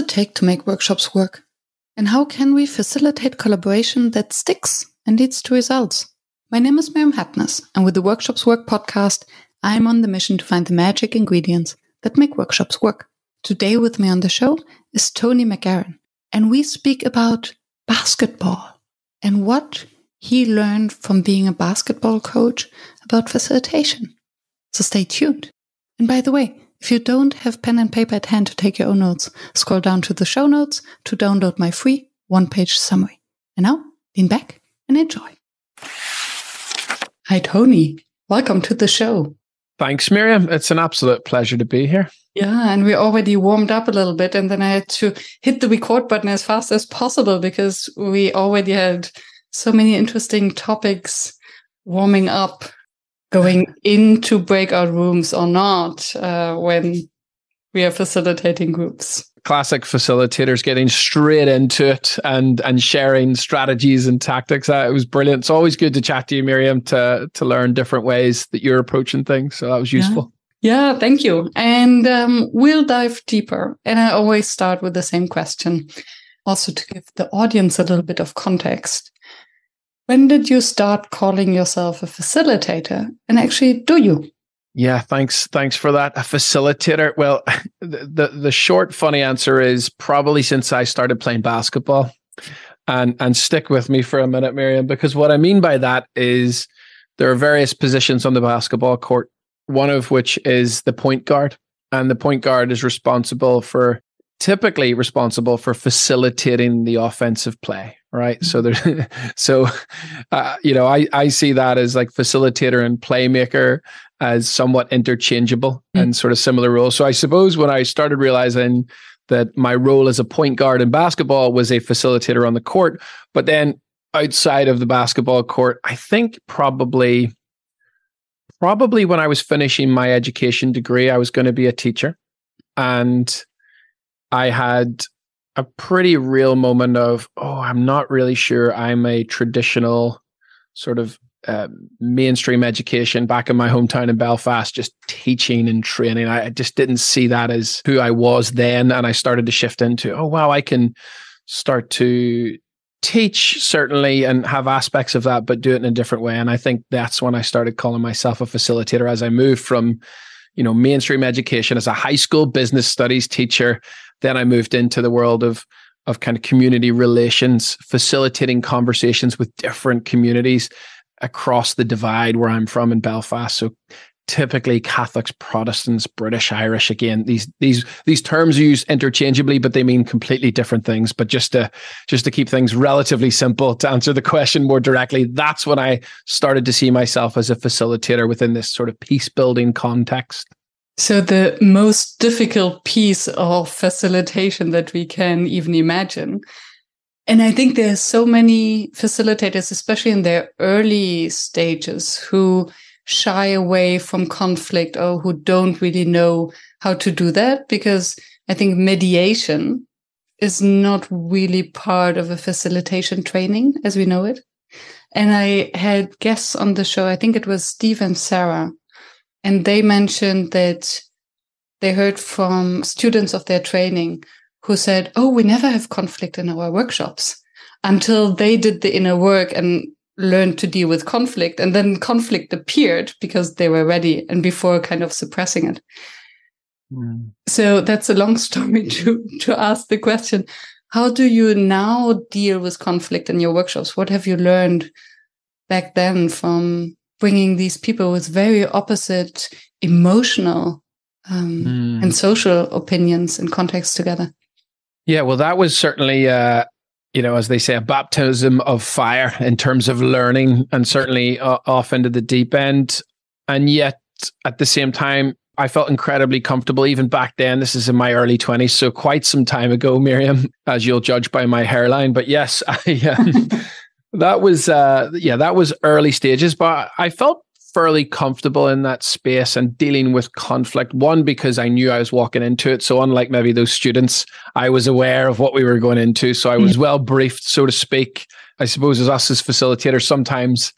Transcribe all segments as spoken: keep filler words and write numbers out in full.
it take to make workshops work? And how can we facilitate collaboration that sticks and leads to results? My name is Miriam Hatness, and with the Workshops Work podcast, I'm on the mission to find the magic ingredients that make workshops work. Today with me on the show is Tony McGaharan, and we speak about basketball and what he learned from being a basketball coach about facilitation. So stay tuned. And by the way, if you don't have pen and paper at hand to take your own notes, scroll down to the show notes to download my free one-page summary. And now, lean back and enjoy. Hi, Tony. Welcome to the show. Thanks, Miriam. It's an absolute pleasure to be here. Yeah, and we already warmed up a little bit, and then I had to hit the record button as fast as possible because we already had so many interesting topics warming up, going into breakout rooms or not uh, when we are facilitating groups. Classic facilitators getting straight into it and and sharing strategies and tactics. Uh, it was brilliant. It's always good to chat to you, Miriam, to to learn different ways that you're approaching things. So that was useful. Yeah, yeah, thank you. And um, we'll dive deeper. And I always start with the same question, also to give the audience a little bit of context. When did you start calling yourself a facilitator? And actually, do you? Yeah, thanks. Thanks for that. A facilitator. Well, the, the the short funny answer is probably since I started playing basketball. And and stick with me for a minute, Miriam, because what I mean by that is there are various positions on the basketball court, one of which is the point guard. And the point guard is responsible for, typically responsible for facilitating the offensive play, right? So there's, so uh, you know, I, I see that as like facilitator and playmaker as somewhat interchangeable mm. and sort of similar roles. So I suppose when I started realizing that my role as a point guard in basketball was a facilitator on the court, but then outside of the basketball court, I think probably, probably when I was finishing my education degree, I was going to be a teacher. And I had a pretty real moment of, oh, I'm not really sure I'm a traditional sort of uh, mainstream education back in my hometown in Belfast, just teaching and training. I just didn't see that as who I was then. And I started to shift into, oh, wow, I can start to teach certainly and have aspects of that, but do it in a different way. And I think that's when I started calling myself a facilitator as I moved from, you know, mainstream education as a high school business studies teacher. Then I moved into the world of of kind of community relations, facilitating conversations with different communities across the divide where I'm from in Belfast. So typically Catholics, Protestants, British, Irish, again, these these these terms are used interchangeably, but they mean completely different things. But just to just to keep things relatively simple, to answer the question more directly, that's when I started to see myself as a facilitator within this sort of peace-building context. So the most difficult piece of facilitation that we can even imagine. And I think there are so many facilitators, especially in their early stages, who shy away from conflict or who don't really know how to do that, because I think mediation is not really part of a facilitation training as we know it. And I had guests on the show, I think it was Steve and Sarah, and they mentioned that they heard from students of their training who said, oh, we never have conflict in our workshops, until they did the inner work and learned to deal with conflict. And then conflict appeared because they were ready and before kind of suppressing it. Mm. So that's a long story to, to ask the question, how do you now deal with conflict in your workshops? What have you learned back then from bringing these people with very opposite emotional um, mm. and social opinions and contexts together? Yeah, well, that was certainly, uh, you know, as they say, a baptism of fire in terms of learning, and certainly uh, off into the deep end. And yet, at the same time, I felt incredibly comfortable even back then. This is in my early twenties, so quite some time ago, Miriam, as you'll judge by my hairline. But yes, I... Um, That was, uh, yeah, that was early stages, but I felt fairly comfortable in that space and dealing with conflict. One, because I knew I was walking into it. So unlike maybe those students, I was aware of what we were going into. So I was well briefed, so to speak. I suppose as us as facilitators, sometimes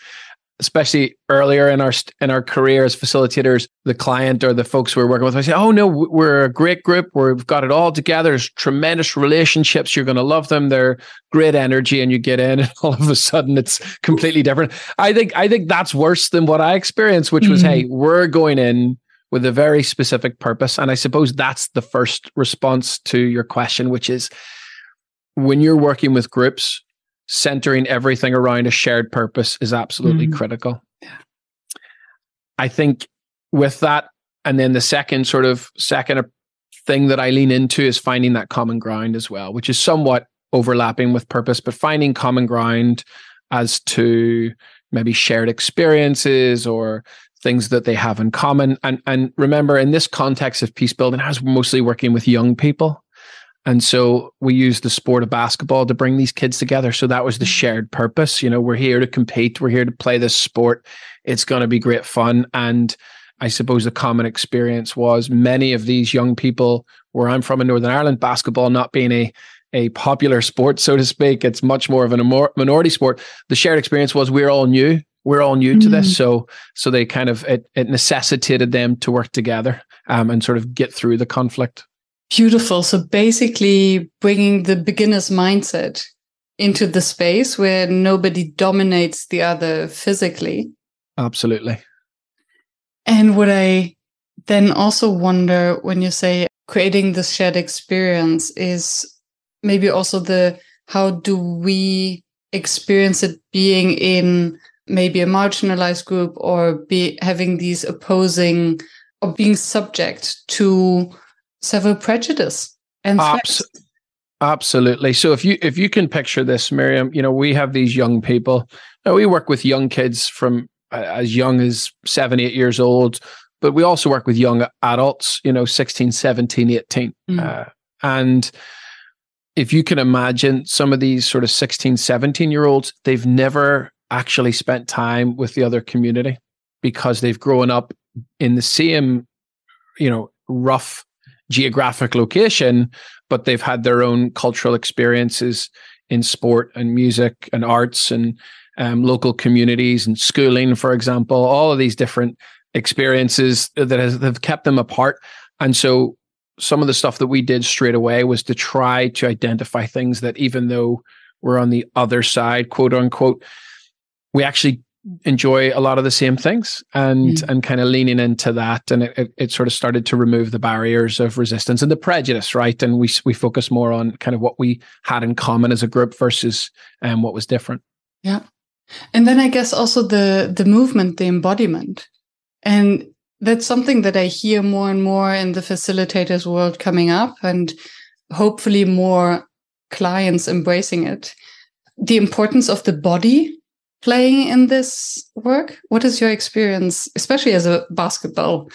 especially earlier in our in our career as facilitators, the client or the folks we're working with, I say, oh no, we're a great group. We've got it all together. There's tremendous relationships. You're going to love them. They're great energy. And you get in and all of a sudden it's completely different. I think, I think that's worse than what I experienced, which mm-hmm. was, hey, we're going in with a very specific purpose. And I suppose that's the first response to your question, which is when you're working with groups, centering everything around a shared purpose is absolutely mm-hmm. critical. Yeah. I think with that, and then the second sort of second thing that I lean into is finding that common ground as well, which is somewhat overlapping with purpose, but finding common ground as to maybe shared experiences or things that they have in common. And, and remember, in this context of peace building, I was mostly working with young people. And so we used the sport of basketball to bring these kids together. So that was the shared purpose. You know, we're here to compete. We're here to play this sport. It's going to be great fun. And I suppose the common experience was many of these young people, where I'm from in Northern Ireland, basketball not being a, a popular sport, so to speak, it's much more of a minority sport. The shared experience was we're all new. We're all new mm-hmm. to this. So so they kind of, it, it necessitated them to work together um, and sort of get through the conflict. Beautiful. So basically bringing the beginner's mindset into the space where nobody dominates the other physically. Absolutely. And what I then also wonder when you say creating this shared experience is maybe also the, how do we experience it being in maybe a marginalized group or be having these opposing or being subject to several prejudice and Abs- absolutely. So if you if you can picture this, Miriam, you know, we have these young people. Now, we work with young kids from uh, as young as seven, eight years old, but we also work with young adults, you know, sixteen, seventeen, eighteen. Mm-hmm. Uh, and if you can imagine some of these sort of sixteen, seventeen year olds, they've never actually spent time with the other community because they've grown up in the same, you know, rough geographic location, but they've had their own cultural experiences in sport and music and arts and um, local communities and schooling, for example, all of these different experiences that has, have kept them apart. And so some of the stuff that we did straight away was to try to identify things that, even though we're on the other side, quote unquote, we actually enjoy a lot of the same things, and mm. and kind of leaning into that. And it, it, it sort of started to remove the barriers of resistance and the prejudice, right? And we we focus more on kind of what we had in common as a group versus um, what was different. Yeah. And then I guess also the the movement, the embodiment. And that's something that I hear more and more in the facilitators world coming up, and hopefully more clients embracing it. The importance of the body playing in this work? What is your experience, especially as a basketball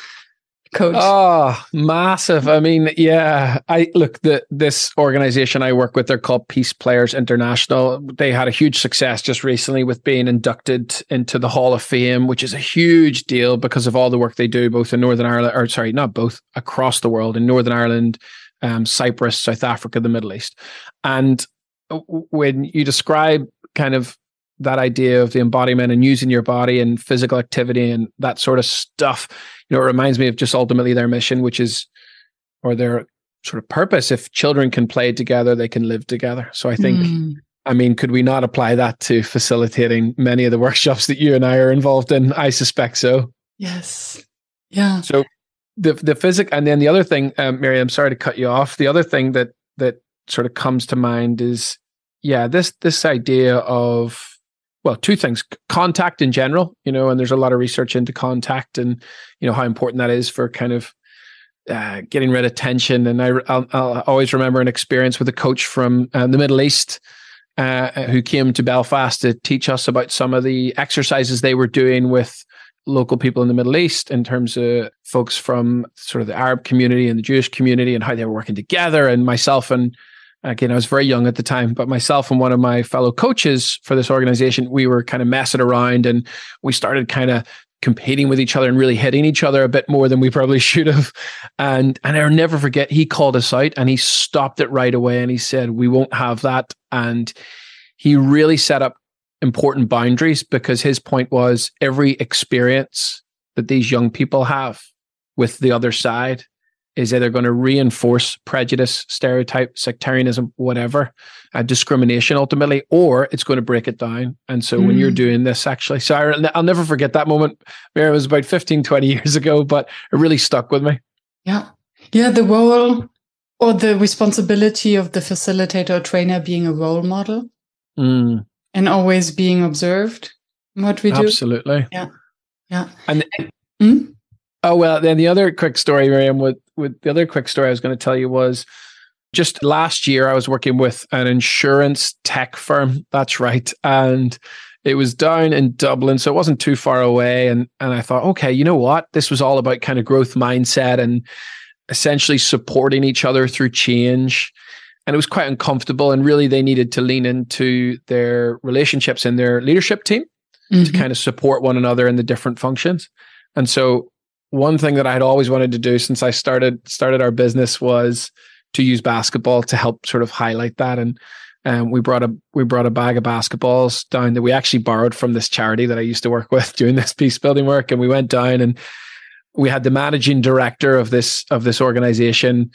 coach? Oh, massive. I mean, yeah, I look, the, this organization I work with, they're called Peace Players International. They had a huge success just recently with being inducted into the Hall of Fame, which is a huge deal because of all the work they do, both in Northern Ireland, or sorry, not both, across the world, in Northern Ireland, um, Cyprus, South Africa, the Middle East. And when you describe kind of that idea of the embodiment and using your body and physical activity and that sort of stuff, you know, it reminds me of just ultimately their mission, which is, or their sort of purpose. If children can play together, they can live together. So I think, mm. I mean, could we not apply that to facilitating many of the workshops that you and I are involved in? I suspect so. Yes. Yeah. So the, the physic, and then the other thing, um, Miriam, I'm sorry to cut you off. The other thing that, that sort of comes to mind is, yeah, this, this idea of, well, two things, contact in general, you know, and there's a lot of research into contact and, you know, how important that is for kind of uh, getting rid of tension. And I, I'll, I'll always remember an experience with a coach from uh, the Middle East uh, who came to Belfast to teach us about some of the exercises they were doing with local people in the Middle East in terms of folks from sort of the Arab community and the Jewish community and how they were working together. And myself and Again, I was very young at the time, but myself and one of my fellow coaches for this organization, we were kind of messing around and we started kind of competing with each other and really hitting each other a bit more than we probably should have. And and I'll never forget, he called us out and he stopped it right away and he said, we won't have that. And he really set up important boundaries, because his point was every experience that these young people have with the other side is either going to reinforce prejudice, stereotype, sectarianism, whatever, uh, discrimination ultimately, or it's going to break it down. And so mm. when you're doing this, actually, so I, I'll never forget that moment. It was about fifteen, twenty years ago, but it really stuck with me. Yeah. Yeah. The role or the responsibility of the facilitator or trainer being a role model mm. and always being observed in what we do. Absolutely. Yeah. Yeah. And th- mm? Oh, well, then the other quick story, Miriam, with, with the other quick story I was going to tell you was just last year I was working with an insurance tech firm. That's right. And it was down in Dublin, so it wasn't too far away. And, and I thought, okay, you know what? This was all about kind of growth mindset and essentially supporting each other through change. And it was quite uncomfortable. And really, they needed to lean into their relationships and their leadership team mm-hmm. to kind of support one another in the different functions. And so one thing that I had always wanted to do since I started started our business was to use basketball to help sort of highlight that. And um, we brought a we brought a bag of basketballs down that we actually borrowed from this charity that I used to work with doing this peace building work. And we went down and we had the managing director of this of this organization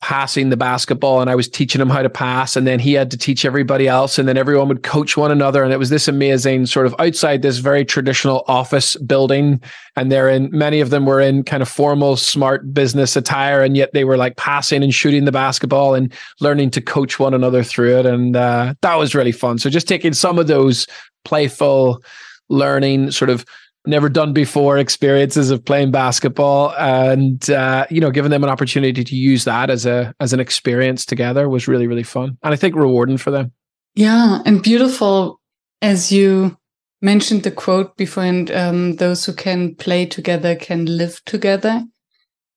passing the basketball, and I was teaching him how to pass, and then he had to teach everybody else, and then everyone would coach one another. And it was this amazing sort of outside this very traditional office building, and they're in, many of them were in kind of formal smart business attire, and yet they were like passing and shooting the basketball and learning to coach one another through it. And uh, that was really fun. So just taking some of those playful learning, sort of never done before experiences of playing basketball, and uh, you know, giving them an opportunity to use that as a as an experience together was really, really fun, and I think rewarding for them. Yeah, and beautiful. As you mentioned the quote before, and um, those who can play together can live together,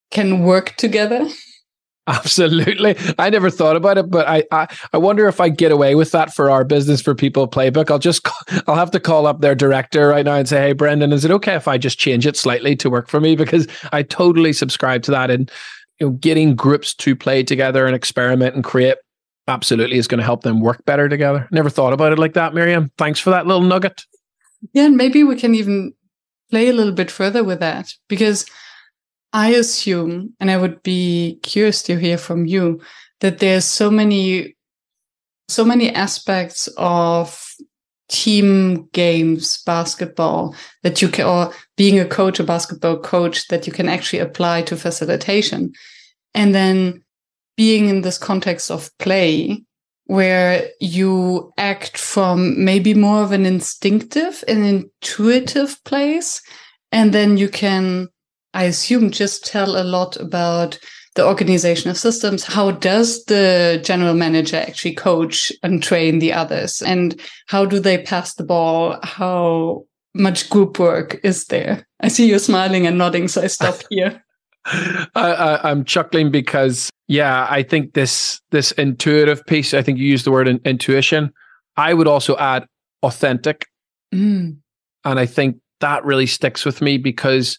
can work together. Absolutely. I never thought about it, but I, I I wonder if I get away with that for our business, for People Playbook. I'll just call, I'll have to call up their director right now and say, hey, Brendan, is it okay if I just change it slightly to work for me? Because I totally subscribe to that. And you know, getting groups to play together and experiment and create absolutely is going to help them work better together. Never thought about it like that, Miriam. Thanks for that little nugget. Yeah, and maybe we can even play a little bit further with that, because I assume, and I would be curious to hear from you, that there's so many, so many aspects of team games, basketball, that you can, or being a coach, a basketball coach, that you can actually apply to facilitation. And then being in this context of play, where you act from maybe more of an instinctive and intuitive place, and then you can, I assume, just tell a lot about the organization of systems. How does the general manager actually coach and train the others? And how do they pass the ball? How much group work is there? I see you smiling and nodding, so I stop here. I, I, I'm chuckling because, yeah, I think this this intuitive piece, I think you used the word in, intuition. I would also add authentic. Mm. And I think that really sticks with me, because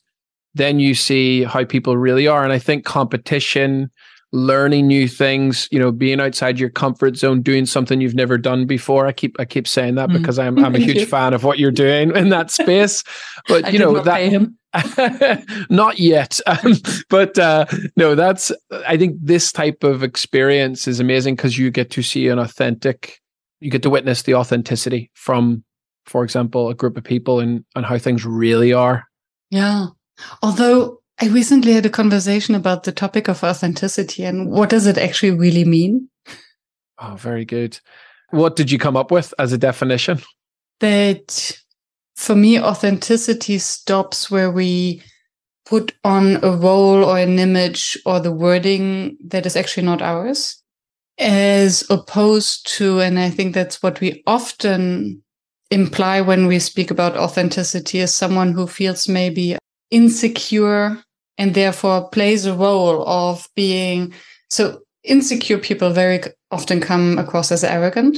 then you see how people really are. And I think competition, learning new things, you know, being outside your comfort zone, doing something you've never done before. I keep I keep saying that mm. because I'm I'm a huge fan of what you're doing in that space. But I you know, not that pay him. Not yet. Um, but uh, no, that's I think this type of experience is amazing, because you get to see an authentic, you get to witness the authenticity from, for example, a group of people and and how things really are. Yeah. Although I recently had a conversation about the topic of authenticity and what does it actually really mean? Oh, very good. What did you come up with as a definition? That for me, authenticity stops where we put on a role or an image or the wording that is actually not ours, as opposed to, and I think that's what we often imply when we speak about authenticity, is someone who feels maybe insecure and therefore plays a role of being. So insecure people very often come across as arrogant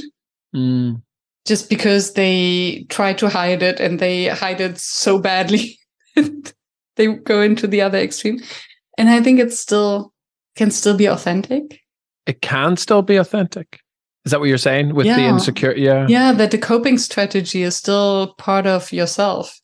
mm. just because they try to hide it, and they hide it so badly they go into the other extreme. And I think it still can still be authentic. It can still be authentic. Is that what you're saying with yeah. the insecure? Yeah. Yeah. That the coping strategy is still part of yourself.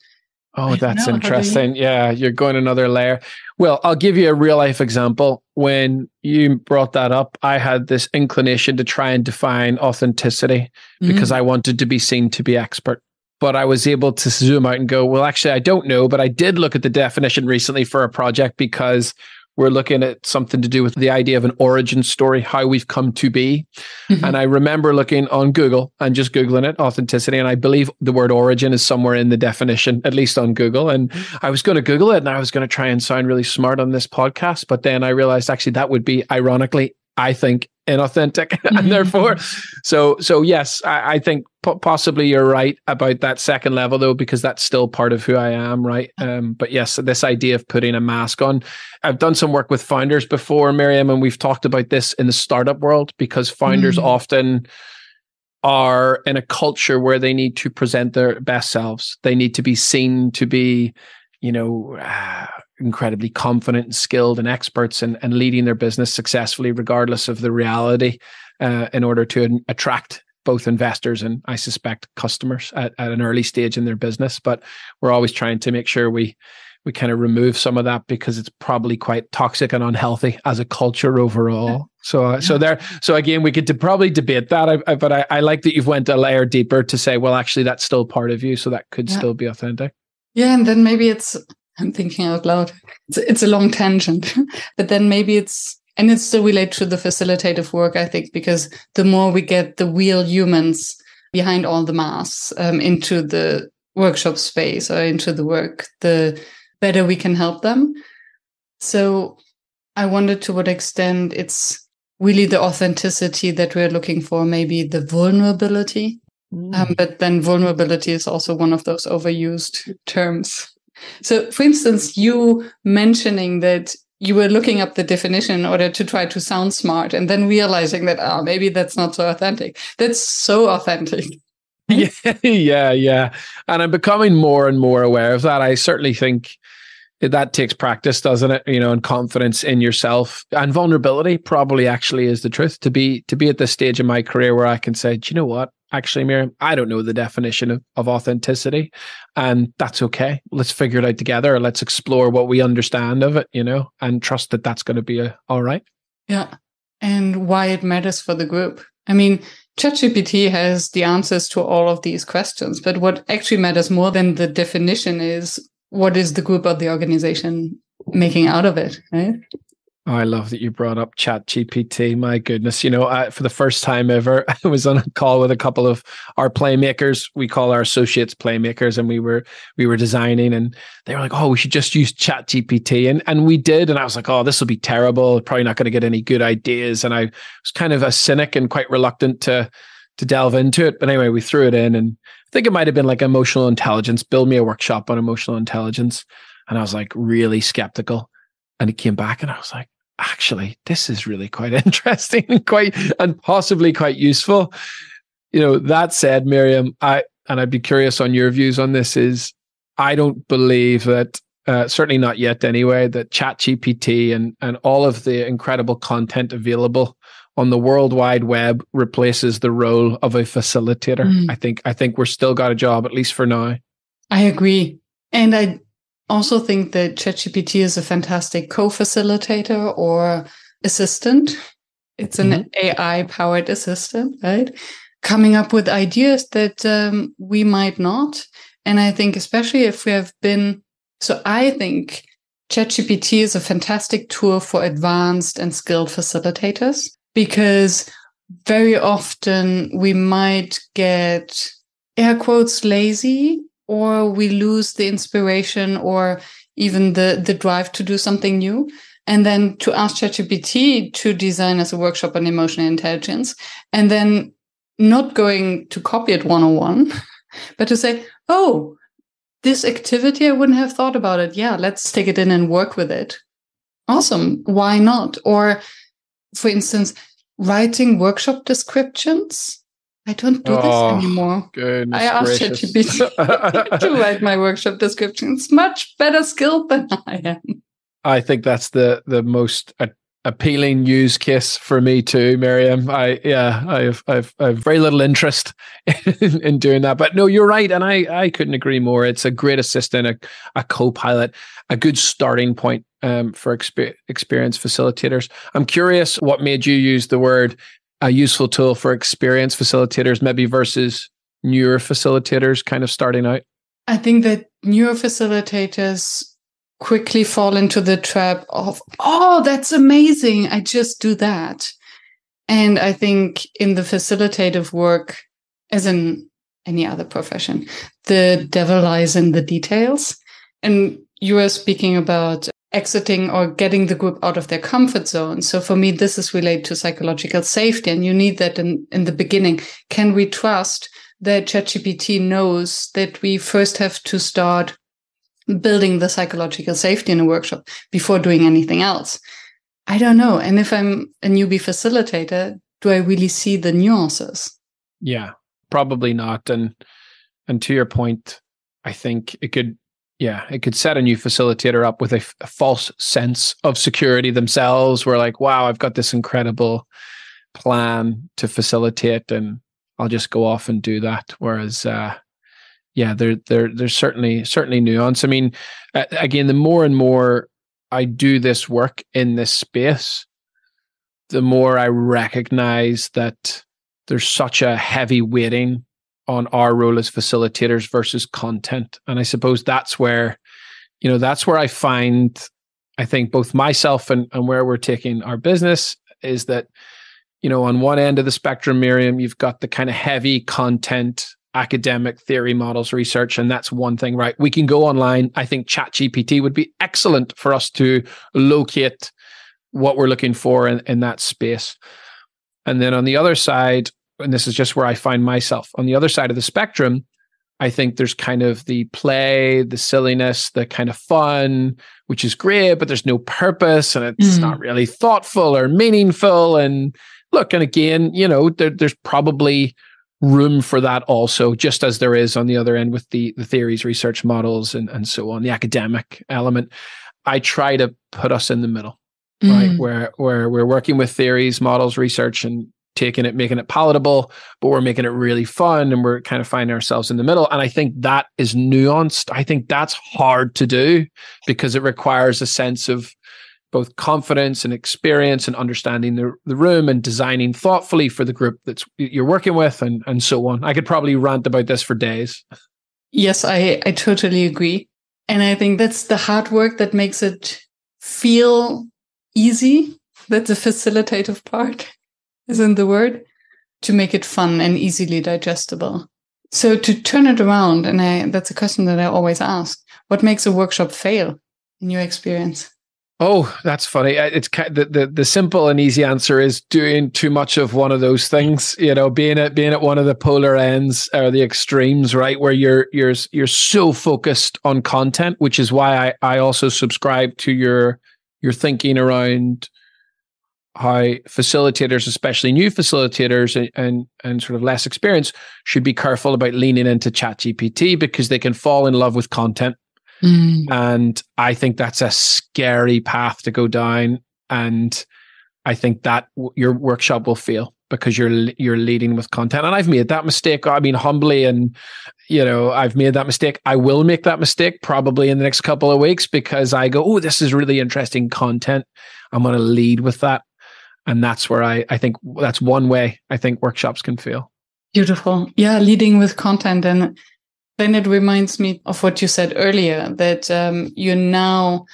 Oh, that's know, interesting. You... Yeah. You're going another layer. Well, I'll give you a real life example. When you brought that up, I had this inclination to try and define authenticity mm-hmm. because I wanted to be seen to be expert. But I was able to zoom out and go, well, actually, I don't know. But I did look at the definition recently for a project because we're looking at something to do with the idea of an origin story, how we've come to be. Mm-hmm. And I remember looking on Google and just Googling it, authenticity. And I believe the word origin is somewhere in the definition, at least on Google. And I was going to Google it and I was going to try and sound really smart on this podcast. But then I realized actually that would be, ironically, I think, inauthentic. Mm-hmm. And therefore, so so yes, I, I think po- possibly you're right about that second level though, because that's still part of who I am, right? Um, but yes, this idea of putting a mask on. I've done some work with founders before, Miriam, and we've talked about this in the startup world because founders mm-hmm. often are in a culture where they need to present their best selves. They need to be seen to be, you know, uh, incredibly confident and skilled and experts and, and leading their business successfully, regardless of the reality, uh, in order to attract both investors and I suspect customers at, at an early stage in their business. But we're always trying to make sure we we kind of remove some of that because it's probably quite toxic and unhealthy as a culture overall. So, uh, so there, so again, we could de- probably debate that, I, I, but I, I like that you've went a layer deeper to say, well, actually, that's still part of you. So that could yeah. still be authentic. Yeah. And then maybe it's, I'm thinking out loud. It's, it's a long tangent, but then maybe it's, and it still relates to the facilitative work, I think, because the more we get the real humans behind all the masks um, into the workshop space or into the work, the better we can help them. So I wonder to what extent it's really the authenticity that we're looking for, maybe the vulnerability. Mm. Um, but then vulnerability is also one of those overused terms. So, for instance, you mentioning that you were looking up the definition in order to try to sound smart and then realizing that, oh, maybe that's not so authentic. That's so authentic. Yeah, yeah, yeah. And I'm becoming more and more aware of that. I certainly think that takes practice, doesn't it? You know, and confidence in yourself and vulnerability probably actually is the truth. To be to be at this stage in my career where I can say, do you know what? Actually, Miriam, I don't know the definition of, of authenticity, and that's okay. Let's figure it out together. Or let's explore what we understand of it, you know, and trust that that's going to be a, all right. Yeah. And why it matters for the group. I mean, ChatGPT has the answers to all of these questions, but what actually matters more than the definition is what is the group or the organization making out of it, right? Oh, I love that you brought up ChatGPT. My goodness. You know, I, for the first time ever, I was on a call with a couple of our playmakers. We call our associates playmakers, and we were we were designing, and they were like, oh, we should just use ChatGPT. And and we did. And I was like, oh, this will be terrible. Probably not going to get any good ideas. And I was kind of a cynic and quite reluctant to to delve into it. But anyway, we threw it in. And I think it might have been like emotional intelligence. Build me a workshop on emotional intelligence. And I was like really skeptical. And it came back and I was like, actually, this is really quite interesting and quite, and possibly quite useful. You know, that said, Miriam, I, and I'd be curious on your views on this is, I don't believe that, uh, certainly not yet anyway, that ChatGPT and, and all of the incredible content available on the World Wide Web replaces the role of a facilitator. Mm. I think, I think we're still got a job, at least for now. I agree. And I, I also think that ChatGPT is a fantastic co-facilitator or assistant. It's an mm-hmm. A I-powered assistant, right? Coming up with ideas that um, we might not. And I think especially if we have been... So I think ChatGPT is a fantastic tool for advanced and skilled facilitators because very often we might get air quotes lazy, or we lose the inspiration or even the, the drive to do something new. And then to ask ChatGPT to design us a workshop on emotional intelligence, and then not going to copy it one oh one, but to say, oh, this activity, I wouldn't have thought about it. Yeah, let's take it in and work with it. Awesome. Why not? Or, for instance, writing workshop descriptions. I don't do oh, this anymore. I asked ChatGPT to write my workshop descriptions. Much better skilled than I am. I think that's the the most appealing use case for me too, Miriam. I yeah, I've I've I've very little interest in, in doing that. But no, you're right, and I I couldn't agree more. It's a great assistant, a, a co-pilot, a good starting point um, for exper- experienced facilitators. I'm curious, what made you use the word a useful tool for experienced facilitators, maybe versus newer facilitators, kind of starting out? I think that newer facilitators quickly fall into the trap of, oh, that's amazing, I just do that. And I think in the facilitative work, as in any other profession, the devil lies in the details. And you were speaking about exiting or getting the group out of their comfort zone. So for me, this is related to psychological safety. And you need that in, in the beginning. Can we trust that ChatGPT knows that we first have to start building the psychological safety in a workshop before doing anything else? I don't know. And if I'm a newbie facilitator, do I really see the nuances? Yeah, probably not. And and to your point, I think it could, yeah, it could set a new facilitator up with a, f- a false sense of security themselves. We're like, wow, I've got this incredible plan to facilitate and I'll just go off and do that. Whereas, uh, Yeah, there, there, there's certainly, certainly nuance. I mean, again, the more and more I do this work in this space, the more I recognize that there's such a heavy weighting on our role as facilitators versus content. And I suppose that's where, you know, that's where I find, I think, both myself and, and where we're taking our business is that, you know, on one end of the spectrum, Miriam, you've got the kind of heavy content, academic theory models, research, and that's one thing, right? We can go online. I think ChatGPT would be excellent for us to locate what we're looking for in, in that space. And then on the other side, and this is just where I find myself, on the other side of the spectrum, I think there's kind of the play, the silliness, the kind of fun, which is great, but there's no purpose and it's mm. not really thoughtful or meaningful. And look, and again, you know, there, there's probably room for that also, just as there is on the other end with the, the theories, research models, and, and so on, the academic element. I try to put us in the middle, mm. right? Where, where we're working with theories, models, research, and taking it, making it palatable, but we're making it really fun and we're kind of finding ourselves in the middle. And I think that is nuanced. I think that's hard to do because it requires a sense of both confidence and experience and understanding the, the room and designing thoughtfully for the group that you're working with and, and so on. I could probably rant about this for days. Yes, I, I totally agree. And I think that's the hard work that makes it feel easy. That's the facilitative part, is in the word, to make it fun and easily digestible. So to turn it around, and I, that's a question that I always ask, what makes a workshop fail in your experience? Oh, that's funny. It's the, the the simple and easy answer is doing too much of one of those things. You know, being at being at one of the polar ends or the extremes, right, where you're you're you're so focused on content, which is why I, I also subscribe to your your thinking around how facilitators, especially new facilitators and and, and sort of less experienced, should be careful about leaning into ChatGPT because they can fall in love with content. Mm. And I think that's a scary path to go down. And I think that w- your workshop will fail because you're you're leading with content. And I've made that mistake. I mean, humbly, and, you know, I've made that mistake. I will make that mistake probably in the next couple of weeks because I go, oh, this is really interesting content. I'm going to lead with that. And that's where I, I think that's one way I think workshops can fail. Beautiful. Yeah, leading with content. And then it reminds me of what you said earlier, that um, you now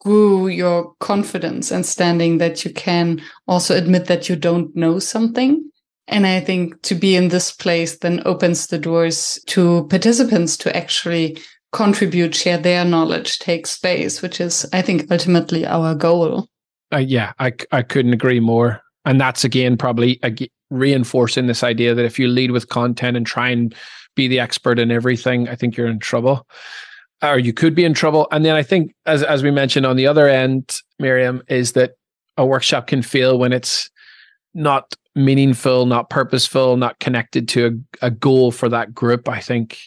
grew your confidence and standing that you can also admit that you don't know something. And I think to be in this place then opens the doors to participants to actually contribute, share their knowledge, take space, which is, I think, ultimately our goal. Uh, yeah, I, I couldn't agree more. And that's, again, probably ag- reinforcing this idea that if you lead with content and try and be the expert in everything, I think you're in trouble, or you could be in trouble. And then I think, as as we mentioned on the other end, Miriam, is that a workshop can fail when it's not meaningful, not purposeful, not connected to a, a goal for that group. I think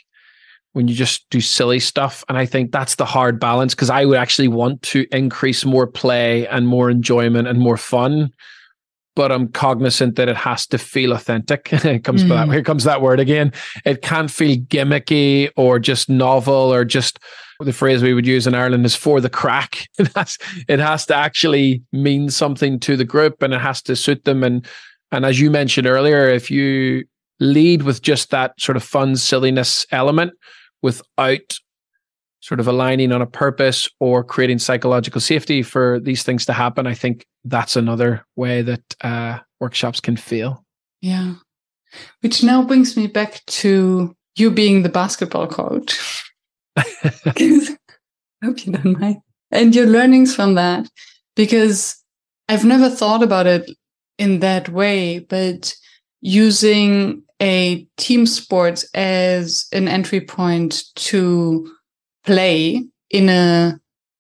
when you just do silly stuff. And I think that's the hard balance, because I would actually want to increase more play and more enjoyment and more fun, but I'm cognizant that it has to feel authentic. It comes mm. back. Here comes that word again. It can't feel gimmicky or just novel, or just the phrase we would use in Ireland is for the crack. It has, it has to actually mean something to the group, and it has to suit them. And, and as you mentioned earlier, if you lead with just that sort of fun, silliness element without sort of aligning on a purpose or creating psychological safety for these things to happen, I think that's another way that uh, workshops can fail. Yeah. Which now brings me back to you being the basketball coach. I hope you don't mind. And your learnings from that, because I've never thought about it in that way, but using a team sport as an entry point to play in a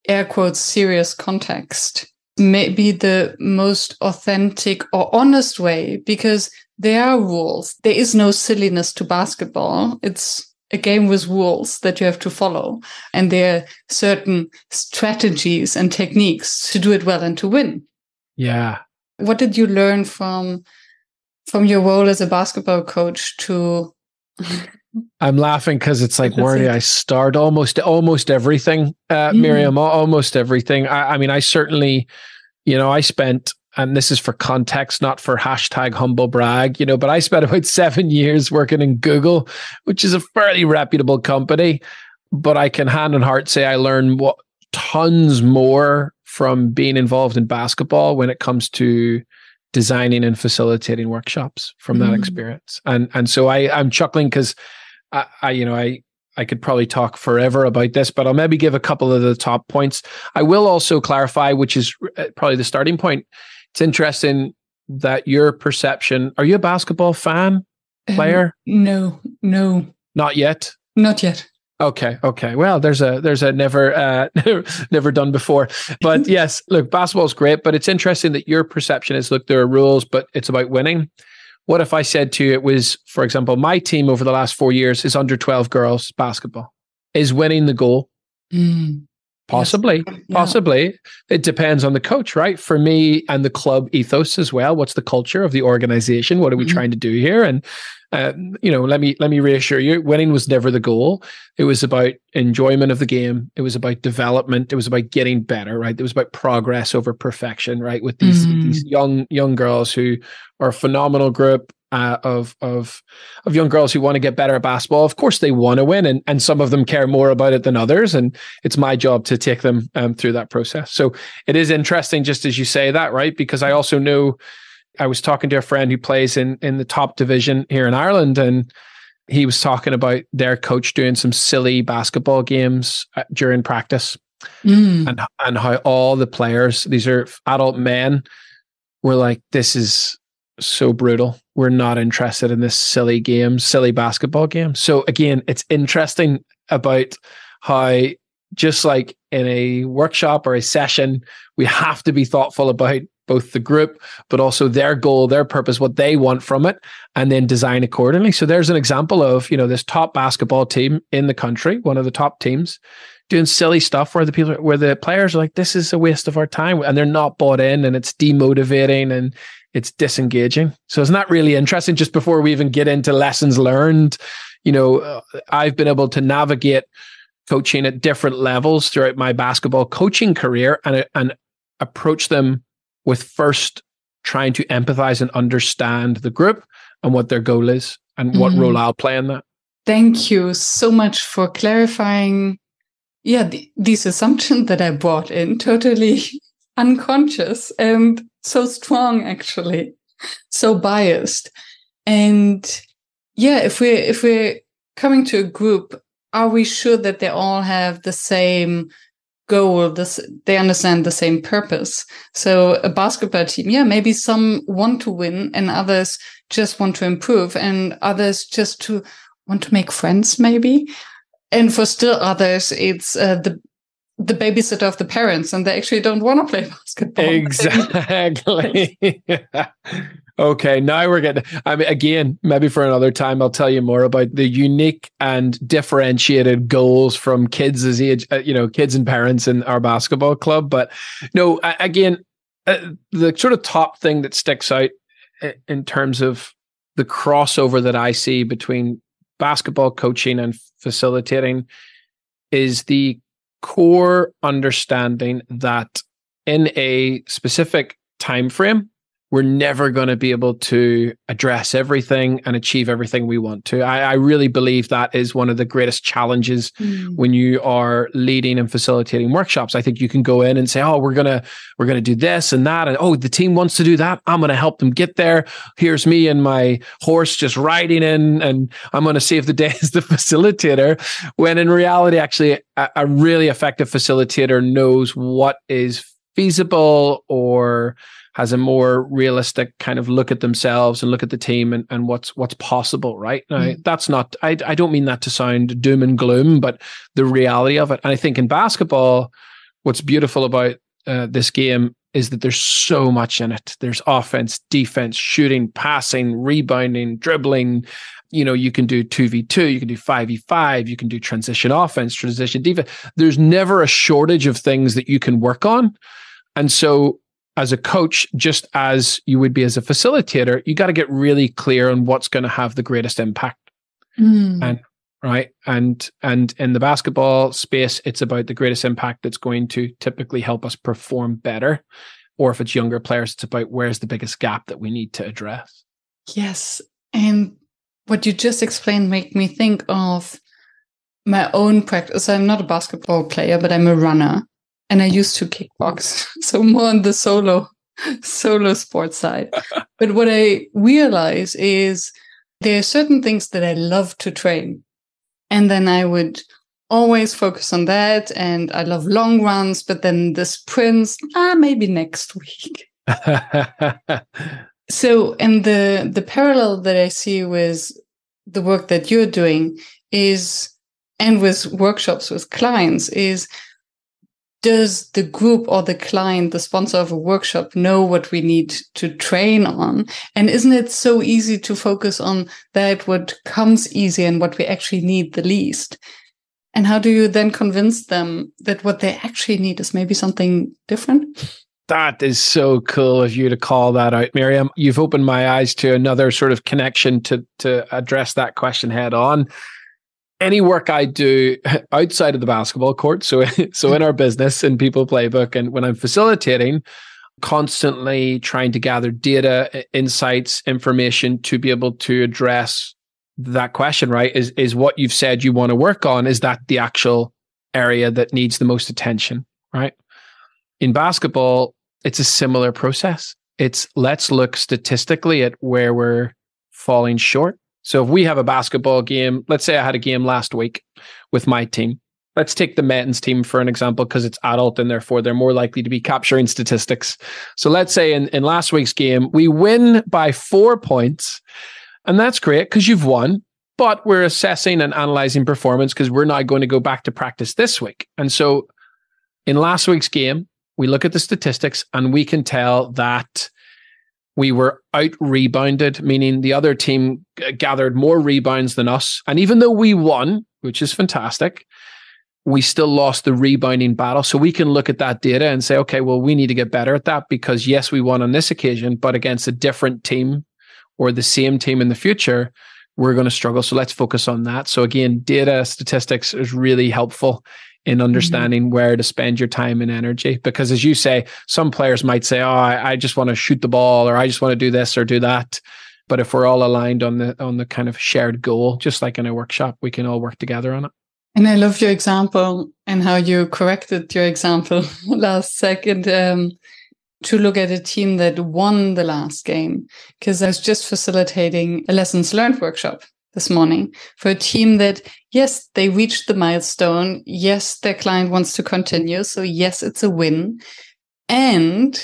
air quotes serious context may be the most authentic or honest way, because there are rules. There is no silliness to basketball. It's a game with rules that you have to follow. And there are certain strategies and techniques to do it well and to win. Yeah. What did you learn from, from your role as a basketball coach to... I'm laughing because it's like, where do I start? Almost, almost everything, uh, mm. Miriam, almost everything. I, I mean, I certainly, you know, I spent, and this is for context, not for hashtag humble brag, you know, but I spent about seven years working in Google, which is a fairly reputable company, but I can hand and heart say I learned what tons more from being involved in basketball when it comes to designing and facilitating workshops from mm. that experience. And, and so I, I'm chuckling because I, I, you know, I, I could probably talk forever about this, but I'll maybe give a couple of the top points. I will also clarify, which is probably the starting point. It's interesting that your perception, are you a basketball fan, player? Um, no, no. Not yet? Not yet. Okay. Okay. Well, there's a, there's a never, uh, never done before, but yes, look, basketball is great, but it's interesting that your perception is, look, there are rules, but it's about winning. What if I said to you, it was, for example, my team over the last four years is under twelve girls basketball. Is winning the goal? Mm. Possibly, yes. yeah. possibly. It depends on the coach, right? For me, and the club ethos as well. What's the culture of the organization? What are we mm-hmm. trying to do here? And, uh, you know, let me, let me reassure you, winning was never the goal. It was about enjoyment of the game. It was about development. It was about getting better, right? It was about progress over perfection, right? With these, mm-hmm. these young, young girls who are a phenomenal group. Uh, of of of young girls who want to get better at basketball. Of course, they want to win, and and some of them care more about it than others. And it's my job to take them um, through that process. So it is interesting, just as you say that, right? Because I also know, I was talking to a friend who plays in in the top division here in Ireland, and he was talking about their coach doing some silly basketball games during practice, mm. and and how all the players, these are adult men, were like, "This is so brutal. We're not interested in this silly game, silly basketball game." So again, it's interesting about how just like in a workshop or a session, we have to be thoughtful about both the group, but also their goal, their purpose, what they want from it, and then design accordingly. So there's an example of, you know, this top basketball team in the country, one of the top teams, doing silly stuff where the people, where the players are like, "This is a waste of our time," and they're not bought in, and it's demotivating and it's disengaging. So it's not really interesting. Just before we even get into lessons learned, you know, I've been able to navigate coaching at different levels throughout my basketball coaching career, and and approach them with first trying to empathize and understand the group and what their goal is and what mm-hmm. role I'll play in that. Thank you so much for clarifying. Yeah, th- these assumptions that I brought in, totally unconscious and so strong, actually, so biased. And yeah, if we're, if we're coming to a group, are we sure that they all have the same goal, this, they understand the same purpose? So a basketball team, yeah, maybe some want to win and others just want to improve and others just to want to make friends, maybe. And for still others, it's uh, the the babysitter of the parents, and they actually don't want to play basketball. Exactly. Okay, now we're getting, I mean, again, maybe for another time, I'll tell you more about the unique and differentiated goals from kids as age, you know, kids and parents in our basketball club. But no, again, the sort of top thing that sticks out in terms of the crossover that I see between basketball coaching and facilitating is the core understanding that in a specific time frame, we're never going to be able to address everything and achieve everything we want to. I, I really believe that is one of the greatest challenges mm. when you are leading and facilitating workshops. I think you can go in and say, oh, we're going to, we're going to do this and that. And oh, the team wants to do that. I'm going to help them get there. Here's me and my horse just riding in, and I'm going to save the day as the facilitator. When in reality, actually a, a really effective facilitator knows what is feasible or has a more realistic kind of look at themselves and look at the team and, and what's what's possible right now. Mm. That's not, I, I don't mean that to sound doom and gloom, but the reality of it. And I think in basketball, what's beautiful about uh, this game is that there's so much in it. There's offense, defense, shooting, passing, rebounding, dribbling. You know, you can do two v two, you can do five v five, you can do transition offense, transition defense. There's never a shortage of things that you can work on. And so, as a coach, just as you would be as a facilitator, you got to get really clear on what's going to have the greatest impact. Mm. And right. And, and in the basketball space, it's about the greatest impact that's going to typically help us perform better. Or if it's younger players, it's about where's the biggest gap that we need to address. Yes. And what you just explained made me think of my own practice. I'm not a basketball player, but I'm a runner. And I used to kickbox, so more on the solo, solo sports side. But what I realize is there are certain things that I love to train. And then I would always focus on that. And I love long runs, but then the sprints, ah, maybe next week. So, and the, the parallel that I see with the work that you're doing is, and with workshops with clients is, does the group or the client, the sponsor of a workshop, know what we need to train on? And isn't it so easy to focus on that, what comes easy and what we actually need the least? And how do you then convince them that what they actually need is maybe something different? That is so cool of you to call that out, Miriam. You've opened my eyes to another sort of connection to, to address that question head on. Any work I do outside of the basketball court, so so in our business and People Playbook, and when I'm facilitating, constantly trying to gather data, insights, information to be able to address that question, right? Is is what you've said you want to work on, is that the actual area that needs the most attention, right? In basketball, it's a similar process. It's let's look statistically at where we're falling short. So if we have a basketball game, let's say I had a game last week with my team. Let's take the men's team for an example, because it's adult and therefore they're more likely to be capturing statistics. So let's say in, in last week's game, we win by four points. And that's great because you've won, but we're assessing and analyzing performance because we're now going to go back to practice this week. And so in last week's game, we look at the statistics and we can tell that we were out-rebounded, meaning the other team gathered more rebounds than us. And even though we won, which is fantastic, we still lost the rebounding battle. So we can look at that data and say, okay, well, we need to get better at that because yes, we won on this occasion, but against a different team or the same team in the future, we're going to struggle. So let's focus on that. So again, data statistics is really helpful in understanding mm-hmm. where to spend your time and energy. Because as you say, some players might say, oh, I, I just want to shoot the ball, or I just want to do this or do that. But if we're all aligned on the on the kind of shared goal, just like in a workshop, we can all work together on it. And I love your example and how you corrected your example last second um, to look at a team that won the last game. Because I was just facilitating a lessons learned workshop this morning for a team that, yes, they reached the milestone. Yes, their client wants to continue. So yes, it's a win. And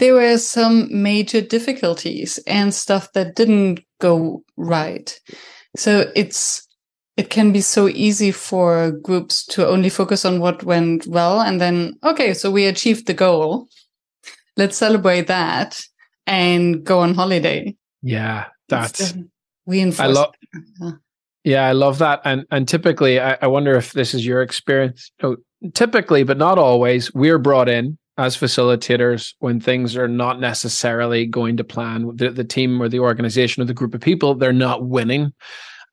there were some major difficulties and stuff that didn't go right. So it's, it can be so easy for groups to only focus on what went well. And then, okay, so we achieved the goal. Let's celebrate that. and go on holiday. Yeah, that's reinforced. I love. Yeah, I love that. And and typically, I, I wonder if this is your experience. So typically, but not always, we're brought in as facilitators when things are not necessarily going to plan. The, the team or the organization or the group of people, they're not winning.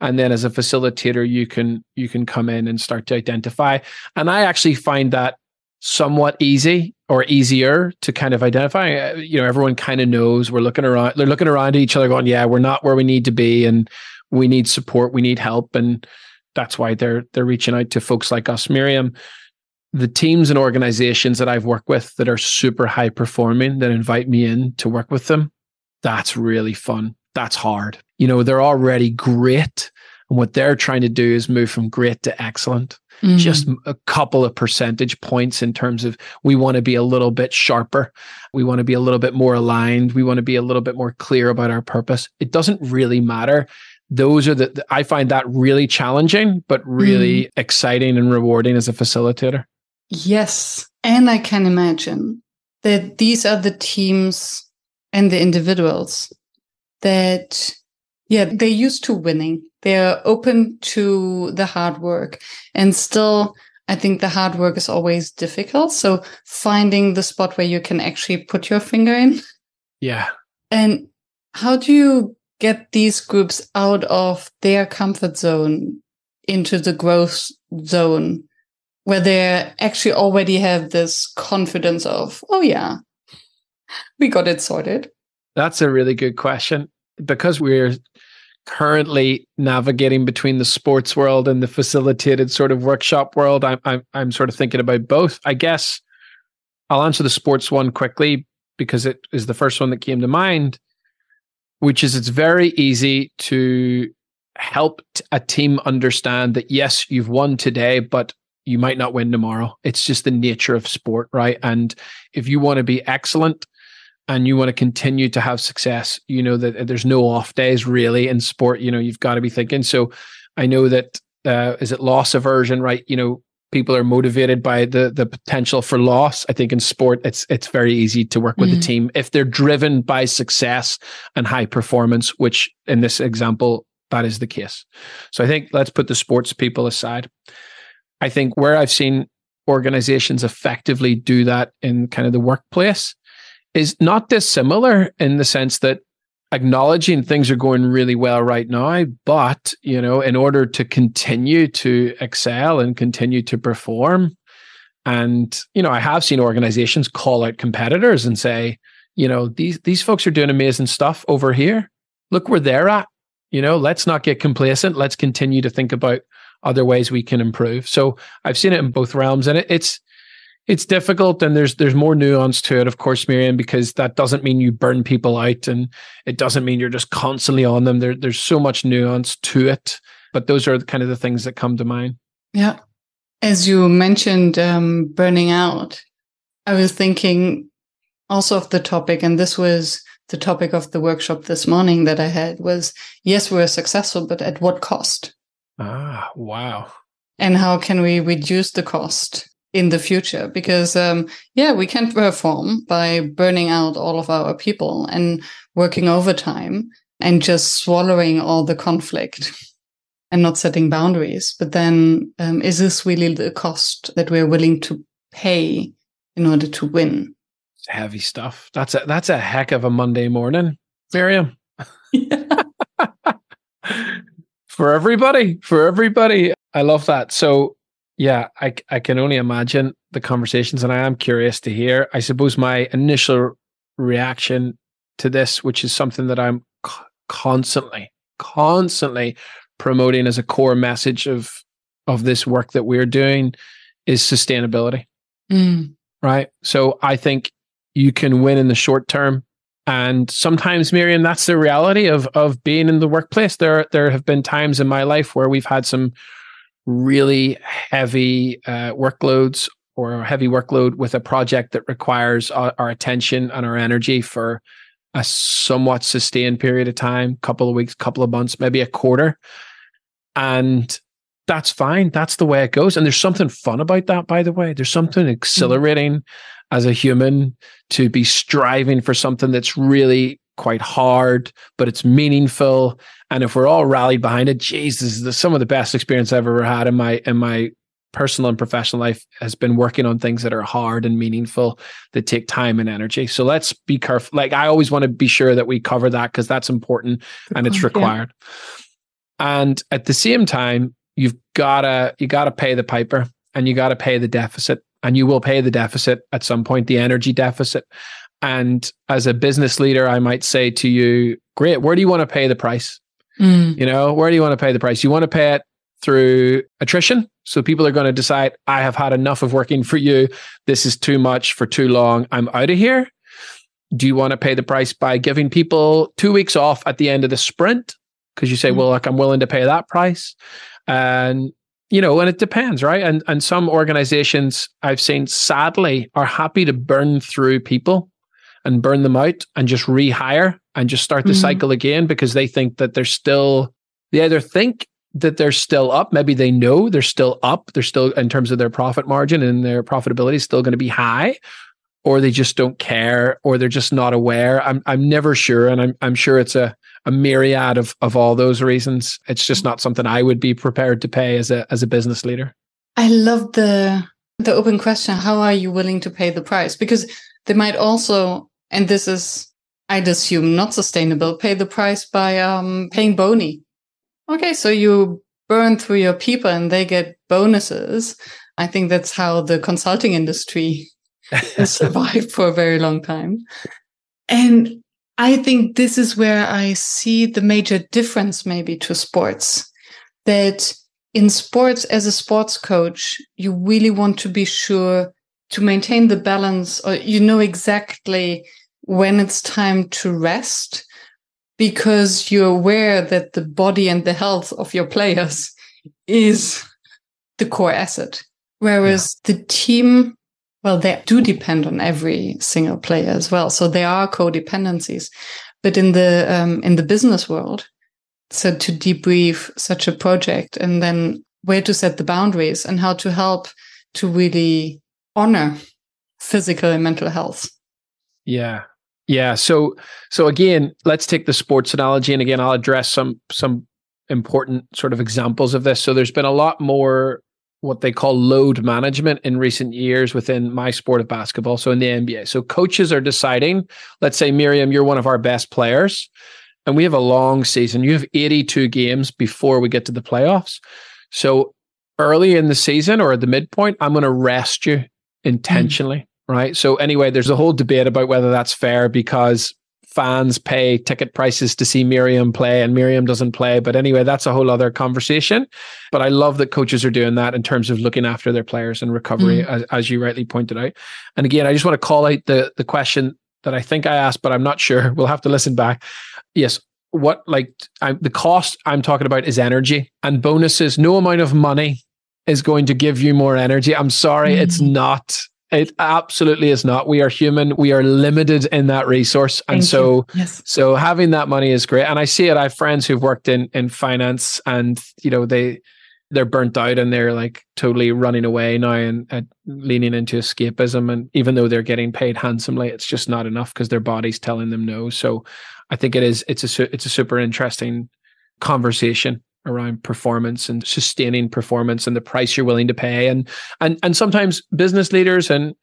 And then as a facilitator, you can you can come in and start to identify. And I actually find that somewhat easy or easier to kind of identify. You know, everyone kind of knows we're looking around, they're looking around at each other going, yeah, we're not where we need to be. And we need support, we need help. And that's why they're they're reaching out to folks like us. Miriam, the teams and organizations that I've worked with that are super high performing that invite me in to work with them, that's really fun. That's hard. You know, they're already great. And what they're trying to do is move from great to excellent. Mm-hmm. Just a couple of percentage points in terms of we want to be a little bit sharper. We want to be a little bit more aligned. We want to be a little bit more clear about our purpose. It doesn't really matter. Those are the, I find that really challenging, but really mm-hmm. exciting and rewarding as a facilitator. Yes. And I can imagine that these are the teams and the individuals that, yeah, they're used to winning. They're open to the hard work. And still, I think the hard work is always difficult. So finding the spot where you can actually put your finger in. Yeah. And how do you get these groups out of their comfort zone into the growth zone where they actually already have this confidence of, oh yeah, we got it sorted? That's a really good question. Because we're currently navigating between the sports world and the facilitated sort of workshop world, I'm, I'm, I'm sort of thinking about both. I guess I'll answer the sports one quickly because it is the first one that came to mind, which is it's very easy to help a team understand that, yes, you've won today, but you might not win tomorrow. It's just the nature of sport, right? And if you want to be excellent, and you want to continue to have success, you know that there's no off days really in sport. You know, you've got to be thinking. So I know that, uh, is it loss aversion, right? You know, people are motivated by the the potential for loss. I think in sport, it's it's very easy to work with mm. the team if they're driven by success and high performance, which in this example, that is the case. So I think let's put the sports people aside. I think where I've seen organizations effectively do that in kind of the workplace is not dissimilar in the sense that acknowledging things are going really well right now, but, you know, in order to continue to excel and continue to perform. And, you know, I have seen organizations call out competitors and say, you know, these, these folks are doing amazing stuff over here. Look where they're at. You know, let's not get complacent. Let's continue to think about other ways we can improve. So I've seen it in both realms, and it, it's, It's difficult, and there's there's more nuance to it, of course, Miriam, because that doesn't mean you burn people out, and it doesn't mean you're just constantly on them. There, there's so much nuance to it, but those are kind of the things that come to mind. Yeah. As you mentioned, um, burning out, I was thinking also of the topic, and this was the topic of the workshop this morning that I had was, yes, we're successful, but at what cost? Ah, wow. And how can we reduce the cost in the future? Because, um, yeah, we can perform by burning out all of our people and working overtime and just swallowing all the conflict and not setting boundaries. But then um, is this really the cost that we're willing to pay in order to win? It's heavy stuff. That's a, that's a heck of a Monday morning, Miriam. Yeah. For everybody, for everybody. I love that. So yeah, I, I can only imagine the conversations, and I am curious to hear. I suppose my initial reaction to this, which is something that I'm c- constantly, constantly promoting as a core message of of this work that we're doing, is sustainability, mm. right? So I think you can win in the short term. And sometimes, Miriam, that's the reality of of being in the workplace. There, there have been times in my life where we've had some really heavy uh, workloads or a heavy workload with a project that requires our, our attention and our energy for a somewhat sustained period of time, couple of weeks, couple of months, maybe a quarter. And that's fine. That's the way it goes. And there's something fun about that, by the way. There's something exhilarating as a human to be striving for something that's really quite hard, but it's meaningful. And if we're all rallied behind it, geez, this is the, some of the best experience I've ever had in my in my personal and professional life has been working on things that are hard and meaningful that take time and energy. So let's be careful. Like, I always want to be sure that we cover that because that's important and it's required. Yeah. And at the same time, you've gotta you gotta pay the piper and you gotta pay the deficit. And you will pay the deficit at some point, the energy deficit. And as a business leader, I might say to you, great, where do you want to pay the price? Mm. You know, where do you want to pay the price? You want to pay it through attrition. So people are going to decide, I have had enough of working for you. This is too much for too long. I'm out of here. Do you want to pay the price by giving people two weeks off at the end of the sprint? Because you say, mm. well, look, I'm willing to pay that price. And You know, and it depends, right? And and some organizations I've seen, sadly, are happy to burn through people and burn them out and just rehire and just start the mm-hmm. cycle again because they think that they're still, they either think that they're still up, maybe they know they're still up, they're still, in terms of their profit margin and their profitability is still going to be high, or they just don't care, or they're just not aware. I'm I'm never sure, and I'm I'm sure it's a a myriad of of all those reasons. It's just not something I would be prepared to pay as a as a business leader. I love the the open question. How are you willing to pay the price? Because they might also, and this is, I'd assume, not sustainable, pay the price by um, paying boni. Okay, so you burn through your people and they get bonuses. I think that's how the consulting industry has survived for a very long time. And I think this is where I see the major difference maybe to sports, that in sports, as a sports coach, you really want to be sure to maintain the balance, or you know exactly when it's time to rest, because you're aware that the body and the health of your players is the core asset. Whereas yeah. the team, well, they do depend on every single player as well. So there are codependencies. But in the um, in the business world, so to debrief such a project and then where to set the boundaries and how to help to really honor physical and mental health. Yeah. Yeah. So so again, let's take the sports analogy. And again, I'll address some some important sort of examples of this. So there's been a lot more what they call load management in recent years within my sport of basketball, so in the N B A. So coaches are deciding, let's say, Miriam, you're one of our best players, and we have a long season. You have eighty-two games before we get to the playoffs. So early in the season or at the midpoint, I'm going to rest you intentionally, mm. right? So anyway, there's a whole debate about whether that's fair because fans pay ticket prices to see Miriam play and Miriam doesn't play. But anyway, that's a whole other conversation. But I love that coaches are doing that in terms of looking after their players and recovery, mm. as, as you rightly pointed out. And again, I just want to call out the, the question that I think I asked, but I'm not sure. We'll have to listen back. Yes. What, like I, the cost I'm talking about is energy and bonuses. No amount of money is going to give you more energy. I'm sorry, mm. it's not. It absolutely is not. We are human. We are limited in that resource. And Thank so, yes. so having that money is great. And I see it. I have friends who've worked in, in finance and, you know, they, they're burnt out and they're like totally running away now and uh, leaning into escapism. And even though they're getting paid handsomely, it's just not enough because their body's telling them no. So I think it is, it's a, su- it's a super interesting conversation around performance and sustaining performance and the price you're willing to pay. And and and sometimes business leaders, and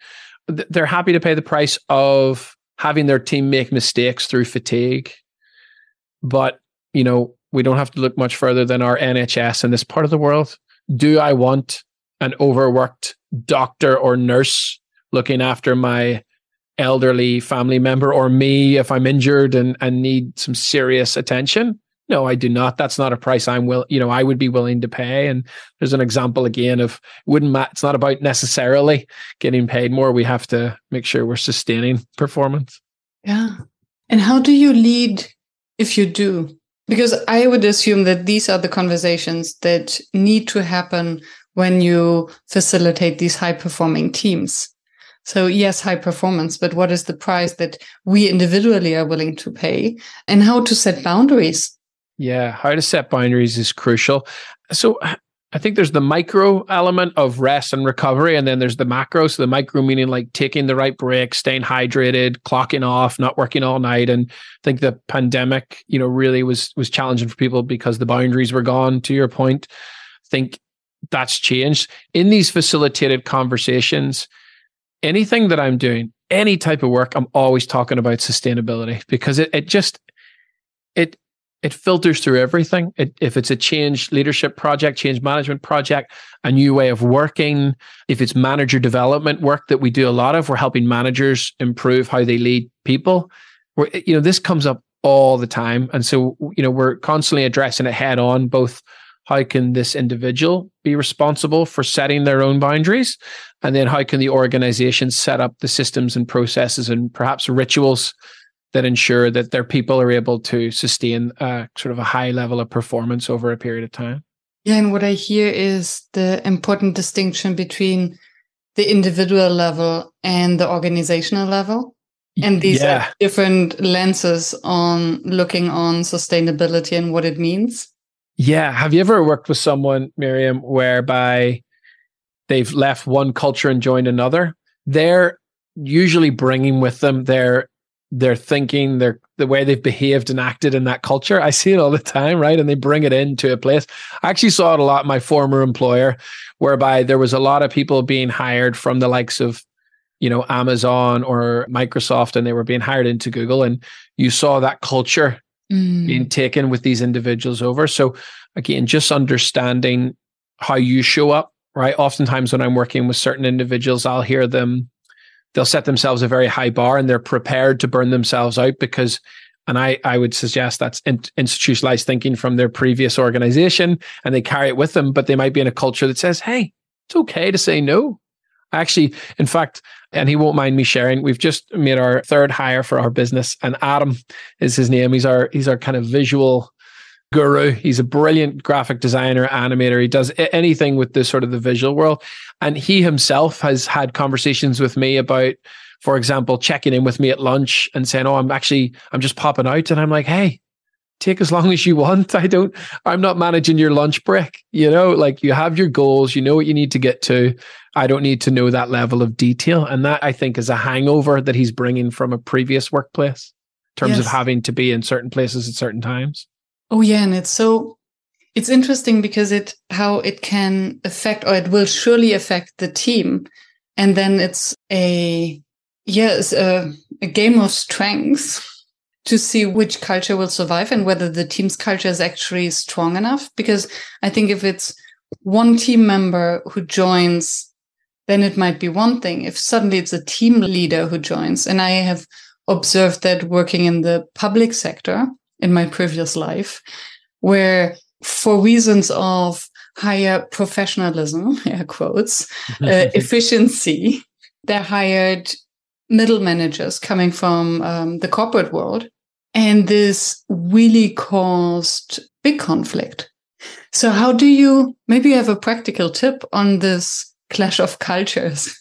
th- they're happy to pay the price of having their team make mistakes through fatigue. But, you know, we don't have to look much further than our N H S in this part of the world. Do I want an overworked doctor or nurse looking after my elderly family member or me if I'm injured and, and need some serious attention? No, I do not. That's not a price I'm will, you know, I would be willing to pay. And there's an example again of wouldn't matter. It's not about necessarily getting paid more. We have to make sure we're sustaining performance. Yeah. And how do you lead if you do? Because I would assume that these are the conversations that need to happen when you facilitate these high performing teams. So yes, high performance, but what is the price that we individually are willing to pay and how to set boundaries? Yeah, how to set boundaries is crucial. So I think there's the micro element of rest and recovery, and then there's the macro. So the micro meaning like taking the right breaks, staying hydrated, clocking off, not working all night. And I think the pandemic, you know, really was was challenging for people because the boundaries were gone, to your point. I think that's changed. In these facilitated conversations, anything that I'm doing, any type of work, I'm always talking about sustainability, because it it just, it It filters through everything. It, if it's a change leadership project, change management project, a new way of working, if it's manager development work that we do a lot of, we're helping managers improve how they lead people. We're, you know, this comes up all the time. And so, you know, we're constantly addressing it head on, both how can this individual be responsible for setting their own boundaries? And then how can the organization set up the systems and processes and perhaps rituals that ensure that their people are able to sustain uh, sort of a high level of performance over a period of time. Yeah, and what I hear is the important distinction between the individual level and the organizational level. And these yeah. are different lenses on looking on sustainability and what it means. Yeah. Have you ever worked with someone, Miriam, whereby they've left one culture and joined another? They're usually bringing with them their their thinking, their the way they've behaved and acted in that culture. I see it all the time, right? And they bring it into a place. I actually saw it a lot in my former employer, whereby there was a lot of people being hired from the likes of, you know, Amazon or Microsoft, and they were being hired into Google. And you saw that culture mm. being taken with these individuals over. So again, just understanding how you show up, right? Oftentimes when I'm working with certain individuals, I'll hear them, they'll set themselves a very high bar and they're prepared to burn themselves out because, and I, I would suggest that's in, institutionalized thinking from their previous organization, and they carry it with them, but they might be in a culture that says, hey, it's okay to say no. Actually, in fact, and he won't mind me sharing, we've just made our third hire for our business, and Adam is his name. He's our, he's our kind of visual guru. He's a brilliant graphic designer, animator. He does anything with the sort of the visual world. And he himself has had conversations with me about, for example, checking in with me at lunch and saying, oh, I'm actually, I'm just popping out. And I'm like, hey, take as long as you want. I don't, I'm not managing your lunch break. You know, like you have your goals, you know what you need to get to. I don't need to know that level of detail. And that, I think, is a hangover that he's bringing from a previous workplace in terms yes. of having to be in certain places at certain times. Oh yeah, and it's so it's interesting because it how it can affect, or it will surely affect the team, and then it's a yeah it's a, a game of strengths to see which culture will survive and whether the team's culture is actually strong enough. Because I think if it's one team member who joins, then it might be one thing. If suddenly it's a team leader who joins, and I have observed that working in the public sector in my previous life, where for reasons of higher professionalism, air quotes, uh, efficiency, they hired middle managers coming from um, the corporate world. And this really caused big conflict. So how do you, maybe you have a practical tip on this clash of cultures?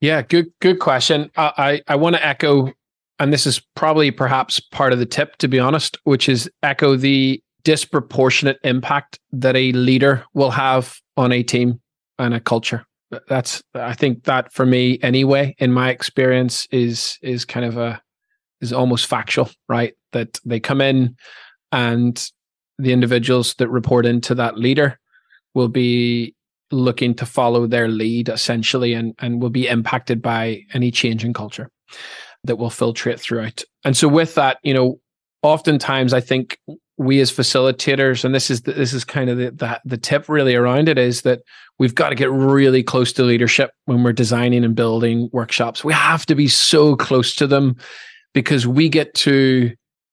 Yeah, good, good question. I, I, I want to echo, and this is probably perhaps part of the tip, to be honest, which is echo the disproportionate impact that a leader will have on a team and a culture. That's, I think that for me anyway, in my experience is, is kind of a, is almost factual, right? That they come in and the individuals that report into that leader will be looking to follow their lead essentially, and, and will be impacted by any change in culture that will filtrate throughout. And so with that, you know, oftentimes I think we as facilitators, and this is the, this is kind of the, the the tip really around it, is that we've got to get really close to leadership when we're designing and building workshops. We have to be so close to them because we get to,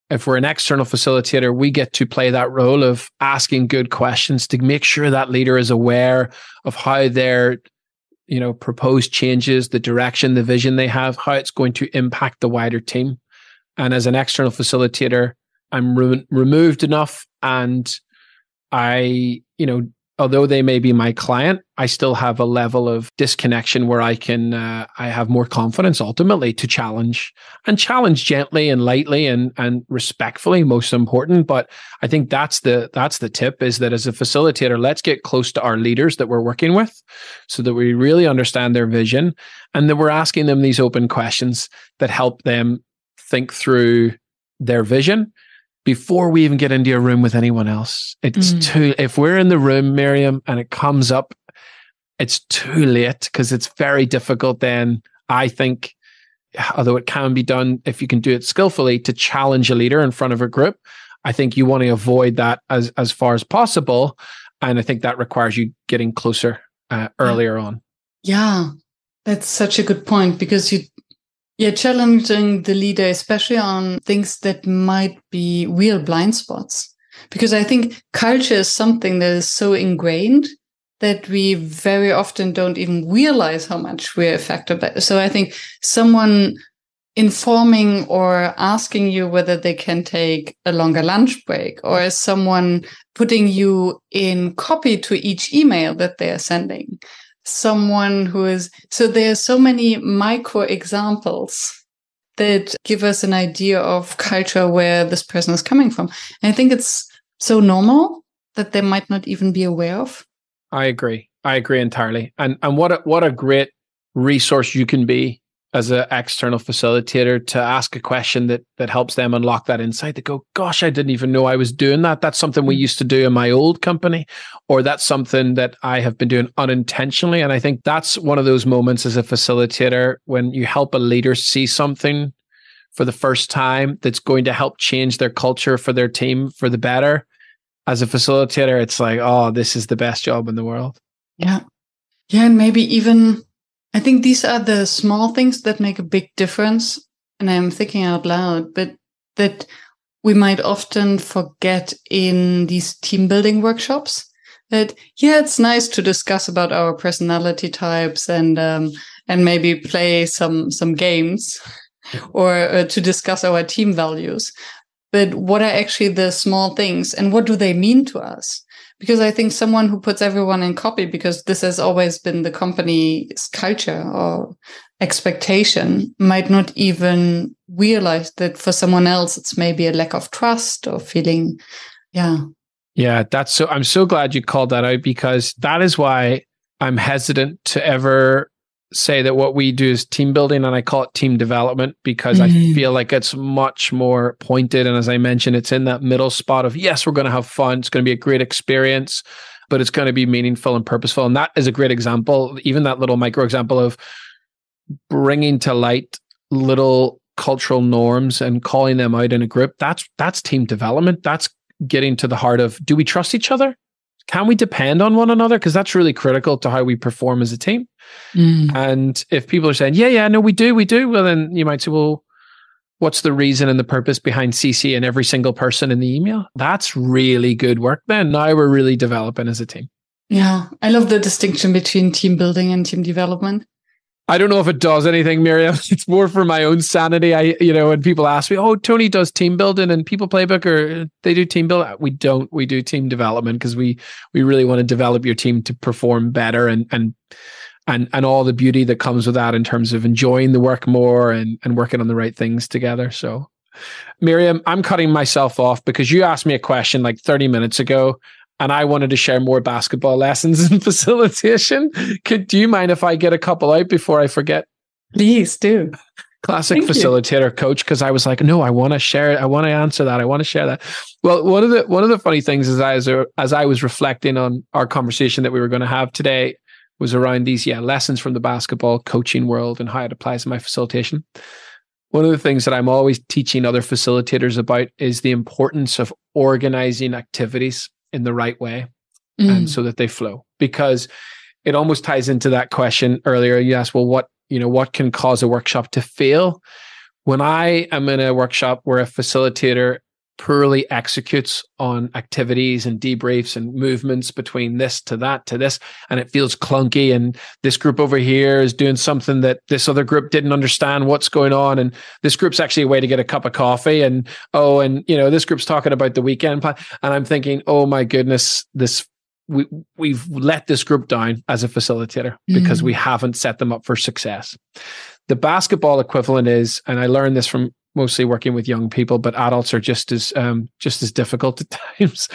if we're an external facilitator, we get to play that role of asking good questions to make sure that leader is aware of how they're, you know, proposed changes, the direction, the vision they have, how it's going to impact the wider team. And as an external facilitator, I'm re- removed enough, and I, you know, although they may be my client, I still have a level of disconnection where I can, uh, I have more confidence ultimately to challenge and challenge gently and lightly and and respectfully, most important. But I think that's the that's the tip, is that as a facilitator, let's get close to our leaders that we're working with so that we really understand their vision and that we're asking them these open questions that help them think through their vision before we even get into a room with anyone else. It's mm. too, if we're in the room, Miriam, and it comes up, it's too late, because it's very difficult then, I think, although it can be done if you can do it skillfully, to challenge a leader in front of a group. I think you want to avoid that as, as far as possible. And I think that requires you getting closer uh, earlier yeah. on. Yeah, that's such a good point, because you Yeah, challenging the leader, especially on things that might be real blind spots. Because I think culture is something that is so ingrained that we very often don't even realize how much we're affected by it. So I think someone informing or asking you whether they can take a longer lunch break, or someone putting you in copy to each email that they are sending. Someone who is, so there are so many micro examples that give us an idea of culture, where this person is coming from. And I think it's so normal that they might not even be aware of. I agree. I agree entirely. And and what a, what a great resource you can be as an external facilitator, to ask a question that that helps them unlock that insight, to go, gosh, I didn't even know I was doing that. That's something we used to do in my old company, or that's something that I have been doing unintentionally. And I think that's one of those moments as a facilitator, when you help a leader see something for the first time that's going to help change their culture for their team for the better. As a facilitator, it's like, oh, this is the best job in the world. Yeah. Yeah, and maybe even... I think these are the small things that make a big difference, and I'm thinking out loud, but that we might often forget in these team building workshops, that, yeah, it's nice to discuss about our personality types and um, and maybe play some, some games or uh, to discuss our team values. But what are actually the small things, and what do they mean to us? Because I think someone who puts everyone in copy, because this has always been the company's culture or expectation, might not even realize that for someone else, it's maybe a lack of trust or feeling. Yeah. Yeah. That's so, I'm so glad you called that out, because that is why I'm hesitant to ever say that what we do is team building, and I call it team development, because mm-hmm. I feel like it's much more pointed. And as I mentioned, it's in that middle spot of, yes, we're going to have fun. It's going to be a great experience, but it's going to be meaningful and purposeful. And that is a great example, even that little micro example of bringing to light little cultural norms and calling them out in a group. That's, that's team development. That's getting to the heart of, do we trust each other? Can we depend on one another? Because that's really critical to how we perform as a team. Mm. And if people are saying, yeah, yeah, no, we do, we do. Well, then you might say, well, what's the reason and the purpose behind C C and every single person in the email? That's really good work then. Now we're really developing as a team. Yeah. I love the distinction between team building and team development. I don't know if it does anything, Miriam. It's more for my own sanity. I, you know, when people ask me, oh, Tony does team building and People Playbook, or they do team build. We don't, we do team development, because we, we really want to develop your team to perform better, and, and, and, and all the beauty that comes with that in terms of enjoying the work more and, and working on the right things together. So Miriam, I'm cutting myself off, because you asked me a question like thirty minutes ago, and I wanted to share more basketball lessons and facilitation. Could, do you mind if I get a couple out before I forget? Please do. Classic Thank facilitator you. Coach, because I was like, no, I want to share it. I want to answer that. I want to share that. Well, one of the one of the funny things is I, as, as I was reflecting on our conversation that we were going to have today, was around these yeah lessons from the basketball coaching world and how it applies to my facilitation. One of the things that I'm always teaching other facilitators about is the importance of organizing activities in the right way, mm. and so that they flow, because it almost ties into that question earlier. You asked, well, what, you know, what can cause a workshop to fail? When I am in a workshop where a facilitator poorly executes on activities and debriefs and movements between this to that to this, and it feels clunky, and this group over here is doing something that this other group didn't understand what's going on, and this group's actually a way to get a cup of coffee, and oh, and you know, this group's talking about the weekend plan, and I'm thinking, oh my goodness, this we, we've let this group down as a facilitator mm. because we haven't set them up for success. The basketball equivalent is, and I learned this from mostly working with young people, but adults are just as um, just as difficult at times.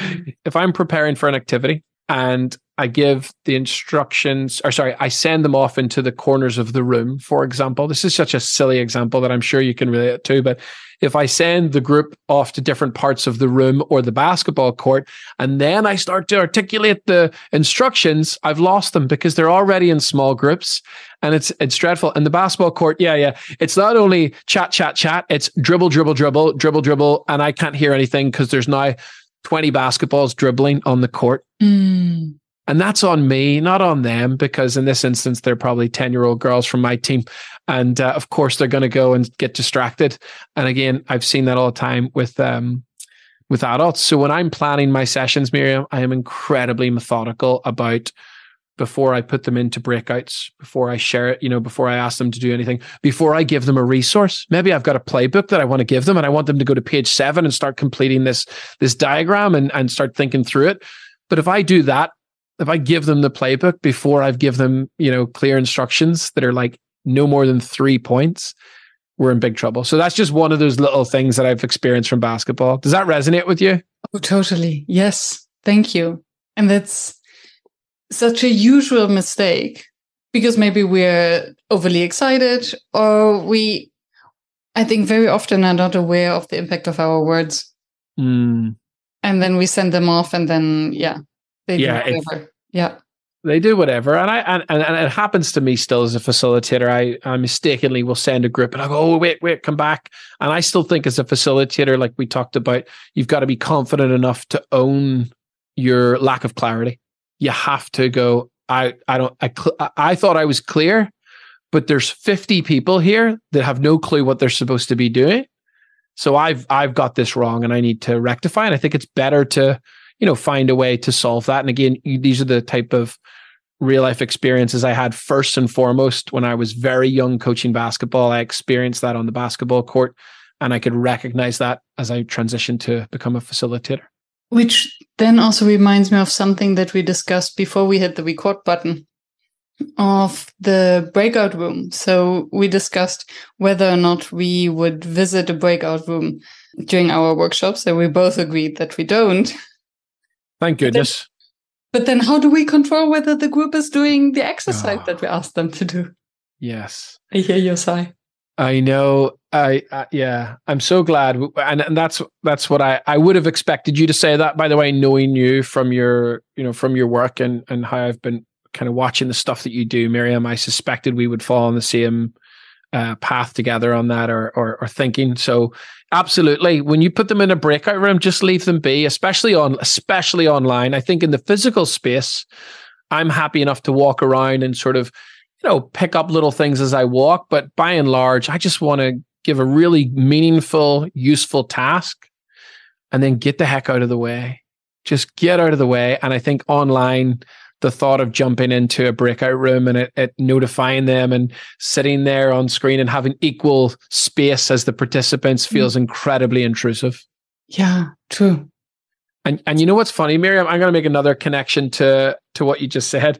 If I'm preparing for an activity and I give the instructions, or sorry, I send them off into the corners of the room, for example. This is such a silly example that I'm sure you can relate to, but if I send the group off to different parts of the room or the basketball court, and then I start to articulate the instructions, I've lost them because they're already in small groups, and it's it's dreadful. And the basketball court, yeah, yeah, it's not only chat, chat, chat, it's dribble, dribble, dribble, dribble, dribble, and I can't hear anything because there's now twenty basketballs dribbling on the court. Mm. And that's on me, not on them, because in this instance, they're probably ten-year-old girls from my team. And uh, of course, they're going to go and get distracted. And again, I've seen that all the time with um, with adults. So when I'm planning my sessions, Miriam, I am incredibly methodical about before I put them into breakouts, before I share it, you know, before I ask them to do anything, before I give them a resource. Maybe I've got a playbook that I want to give them and I want them to go to page seven and start completing this, this diagram and, and start thinking through it. But if I do that, if I give them the playbook before I've give them, you know, clear instructions that are like no more than three points, we're in big trouble. So that's just one of those little things that I've experienced from basketball. Does that resonate with you? Oh, totally. Yes. Thank you. And that's such a usual mistake because maybe we're overly excited or we, I think very often are not aware of the impact of our words. Mm. And then we send them off and then, yeah. They yeah, do whatever. It, yeah, they do whatever. And I and, and it happens to me still as a facilitator. I, I mistakenly will send a group and I go, oh, wait, wait, come back. And I still think as a facilitator, like we talked about, you've got to be confident enough to own your lack of clarity. You have to go, I, I, don't, I, I thought I was clear, but there's fifty people here that have no clue what they're supposed to be doing. So I've I've got this wrong and I need to rectify. And I think it's better to, you know, find a way to solve that. And again, these are the type of real life experiences I had first and foremost when I was very young coaching basketball. I experienced that on the basketball court and I could recognize that as I transitioned to become a facilitator. Which then also reminds me of something that we discussed before we hit the record button of the breakout room. So we discussed whether or not we would visit a breakout room during our workshops and we both agreed that we don't. Thank goodness. But then, but then how do we control whether the group is doing the exercise oh. that we asked them to do? Yes. I hear your sigh. I know. I, I yeah, I'm so glad. And, and that's that's what I, I would have expected you to say that, by the way, knowing you from your, you know, from your work and, and how I've been kind of watching the stuff that you do, Miriam. I suspected we would fall on the same uh, path together on that or, or, or thinking. So absolutely. When you put them in a breakout room, just leave them be, especially on, especially online. I think in the physical space, I'm happy enough to walk around and sort of, you know, pick up little things as I walk. But by and large, I just want to give a really meaningful, useful task and then get the heck out of the way. Just get out of the way. And I think online, the thought of jumping into a breakout room and it, it notifying them and sitting there on screen and having equal space as the participants feels incredibly intrusive. Yeah, true. And and you know what's funny, Miriam? I'm going to make another connection to, to what you just said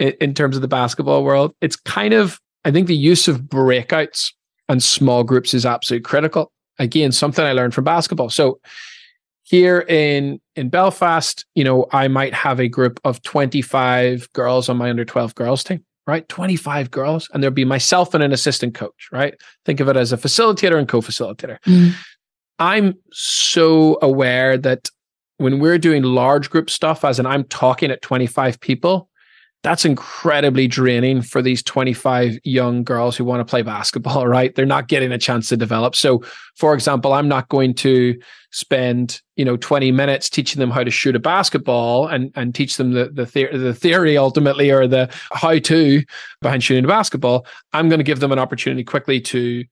in, in terms of the basketball world. It's kind of, I think the use of breakouts and small groups is absolutely critical. Again, something I learned from basketball. So here in, in Belfast, you know, I might have a group of twenty-five girls on my under twelve girls team, right? twenty-five girls. And there'll be myself and an assistant coach, right? Think of it as a facilitator and co-facilitator. Mm. I'm so aware that when we're doing large group stuff, as in I'm talking at twenty-five people, that's incredibly draining for these twenty-five young girls who want to play basketball, right? They're not getting a chance to develop. So, for example, I'm not going to spend, you know, twenty minutes teaching them how to shoot a basketball and, and teach them the the, the the theory ultimately or the how-to behind shooting a basketball. I'm going to give them an opportunity quickly to,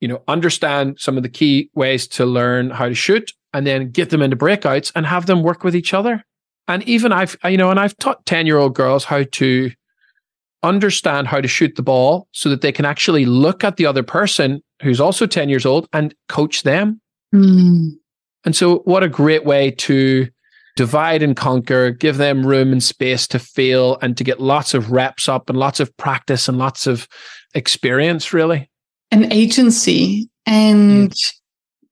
you know, understand some of the key ways to learn how to shoot and then get them into breakouts and have them work with each other. And even I've, you know, and I've taught ten-year-old girls how to understand how to shoot the ball so that they can actually look at the other person who's also ten years old and coach them. Mm. And so what a great way to divide and conquer, give them room and space to fail and to get lots of reps up and lots of practice and lots of experience, really. And agency and mm.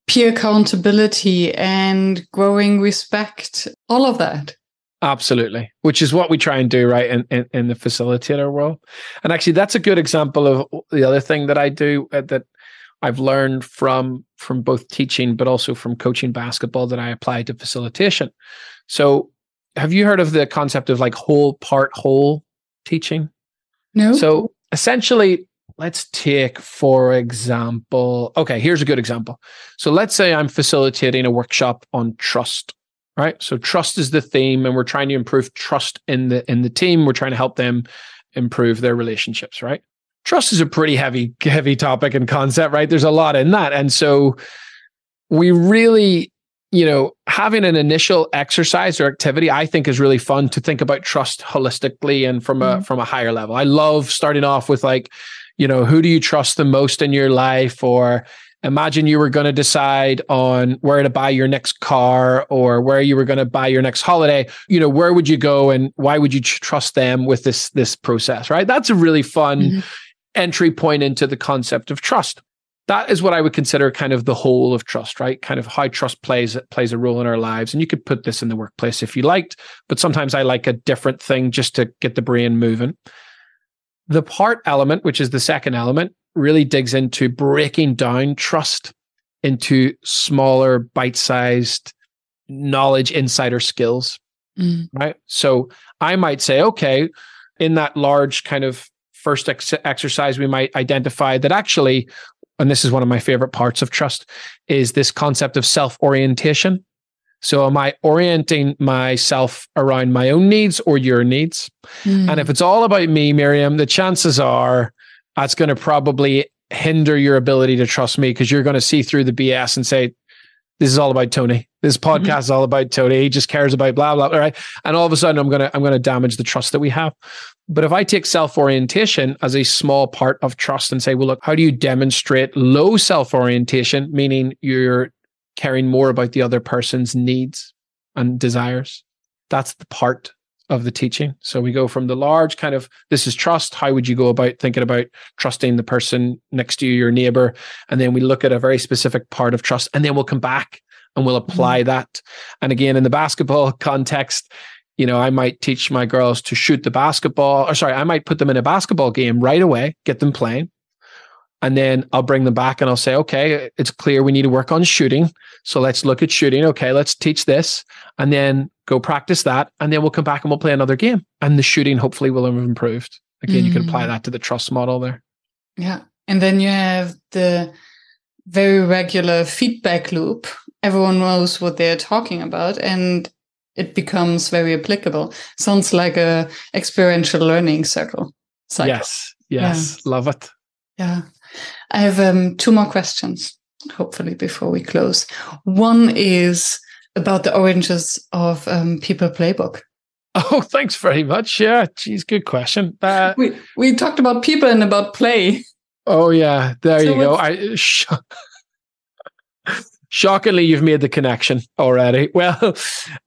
peer accountability and growing respect, all of that. Absolutely, which is what we try and do, right, in, in, in the facilitator world. And actually, that's a good example of the other thing that I do uh, that I've learned from from both teaching, but also from coaching basketball that I apply to facilitation. So have you heard of the concept of like whole, part, whole teaching? No. So essentially, let's take, for example, okay, here's a good example. So let's say I'm facilitating a workshop on trust, right? So trust is the theme, and we're trying to improve trust in the in the team. We're trying to help them improve their relationships, right? Trust is a pretty heavy, heavy topic and concept, right? There's a lot in that. And so we really, you know, having an initial exercise or activity, I think is really fun to think about trust holistically and from a, mm. from a higher level. I love starting off with like, you know, who do you trust the most in your life? Or imagine you were going to decide on where to buy your next car or where you were going to buy your next holiday. You know, where would you go and why would you trust them with this, this process, right? That's a really fun mm-hmm. entry point into the concept of trust. That is what I would consider kind of the whole of trust, right? Kind of how trust plays plays a role in our lives. And you could put this in the workplace if you liked, but sometimes I like a different thing just to get the brain moving. The part element, which is the second element, really digs into breaking down trust into smaller, bite-sized knowledge, insight, or skills, mm. right? So I might say, okay, in that large kind of first ex- exercise, we might identify that actually, and this is one of my favorite parts of trust, is this concept of self-orientation. So am I orienting myself around my own needs or your needs? Mm. And if it's all about me, Miriam, the chances are that's going to probably hinder your ability to trust me because you're going to see through the B S and say, this is all about Tony. This podcast mm-hmm. is all about Tony. He just cares about blah, blah, blah, right? And all of a sudden, I'm going to I'm going to damage the trust that we have. But if I take self-orientation as a small part of trust and say, well, look, how do you demonstrate low self-orientation, meaning you're caring more about the other person's needs and desires? That's the part of the teaching. So we go from the large kind of, this is trust. How would you go about thinking about trusting the person next to you, your neighbor? And then we look at a very specific part of trust, and then we'll come back and we'll apply mm-hmm. that. And again, in the basketball context, you know, I might teach my girls to shoot the basketball, or sorry, I might put them in a basketball game right away, get them playing. And then I'll bring them back and I'll say, okay, it's clear we need to work on shooting. So let's look at shooting. Okay, let's teach this and then go practice that. And then we'll come back and we'll play another game. And the shooting hopefully will have improved. Again, mm. you can apply that to the trust model there. Yeah. And then you have the very regular feedback loop. Everyone knows what they're talking about and it becomes very applicable. Sounds like a experiential learning circle. cycle. Yes. Yes. Yeah. Love it. Yeah. I have um, two more questions, hopefully, before we close. One is about the origins of um, People Playbook. Oh, thanks very much. Yeah, geez, good question. Uh, we we talked about people and about play. Oh, yeah. There so you go. I, sh- shockingly, you've made the connection already. Well,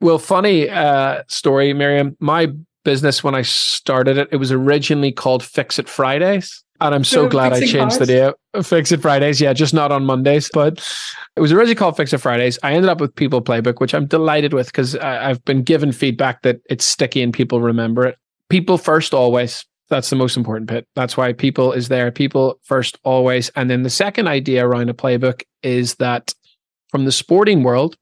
well, funny uh, story, Miriam. My business, when I started it, it was originally called Fix It Fridays. And I'm so glad I changed the day. Fix It Fridays. Yeah, just not on Mondays. But it was originally called Fix It Fridays. I ended up with People Playbook, which I'm delighted with because I've been given feedback that it's sticky and people remember it. People first, always. That's the most important bit. That's why people is there. People first, always. And then the second idea around a playbook is that from the sporting world,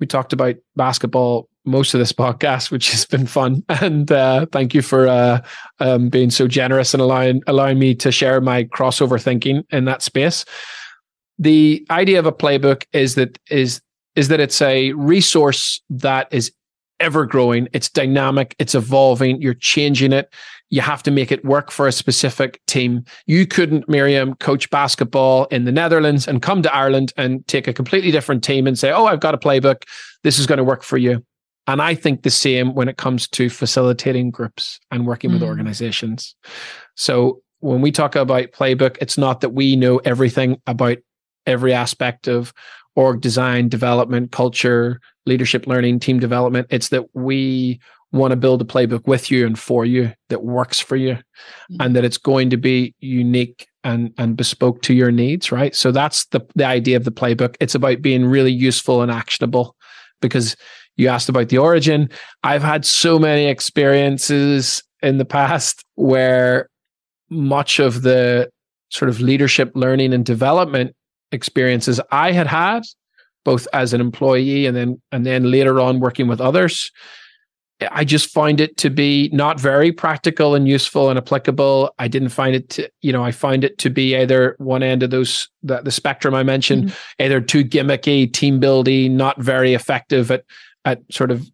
we talked about basketball most of this podcast, which has been fun. And uh, thank you for uh, um, being so generous and allowing, allowing me to share my crossover thinking in that space. The idea of a playbook is that is is that it's a resource that is ever-growing. It's dynamic. It's evolving. You're changing it. You have to make it work for a specific team. You couldn't, Miriam, coach basketball in the Netherlands and come to Ireland and take a completely different team and say, oh, I've got a playbook. This is going to work for you. And I think the same when it comes to facilitating groups and working mm-hmm. with organizations. So when we talk about playbook, it's not that we know everything about every aspect of org design, development, culture, leadership learning, team development. It's that we want to build a playbook with you and for you that works for you, mm-hmm. and that it's going to be unique and and bespoke to your needs, right? So that's the the idea of the playbook. It's about being really useful and actionable, because you asked about the origin. I've had so many experiences in the past where much of the sort of leadership learning and development experiences I had had, both as an employee and then and then later on working with others, I just find it to be not very practical and useful and applicable. I didn't find it to, you know, I find it to be either one end of those, the, the spectrum I mentioned, mm-hmm. either too gimmicky, team building, not very effective at, at sort of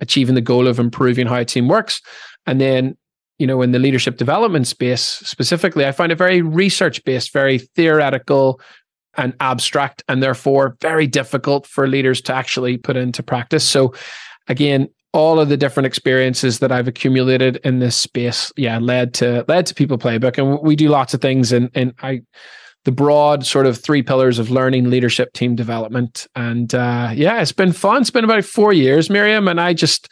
achieving the goal of improving how a team works. And then, you know, in the leadership development space specifically, I find it very research-based, very theoretical and abstract, and therefore very difficult for leaders to actually put into practice. So again, all of the different experiences that I've accumulated in this space, yeah, led to led to People Playbook, and we do lots of things. And and I, the broad sort of three pillars of learning, leadership, team development, and uh, yeah, it's been fun. It's been about four years, Miriam, and I just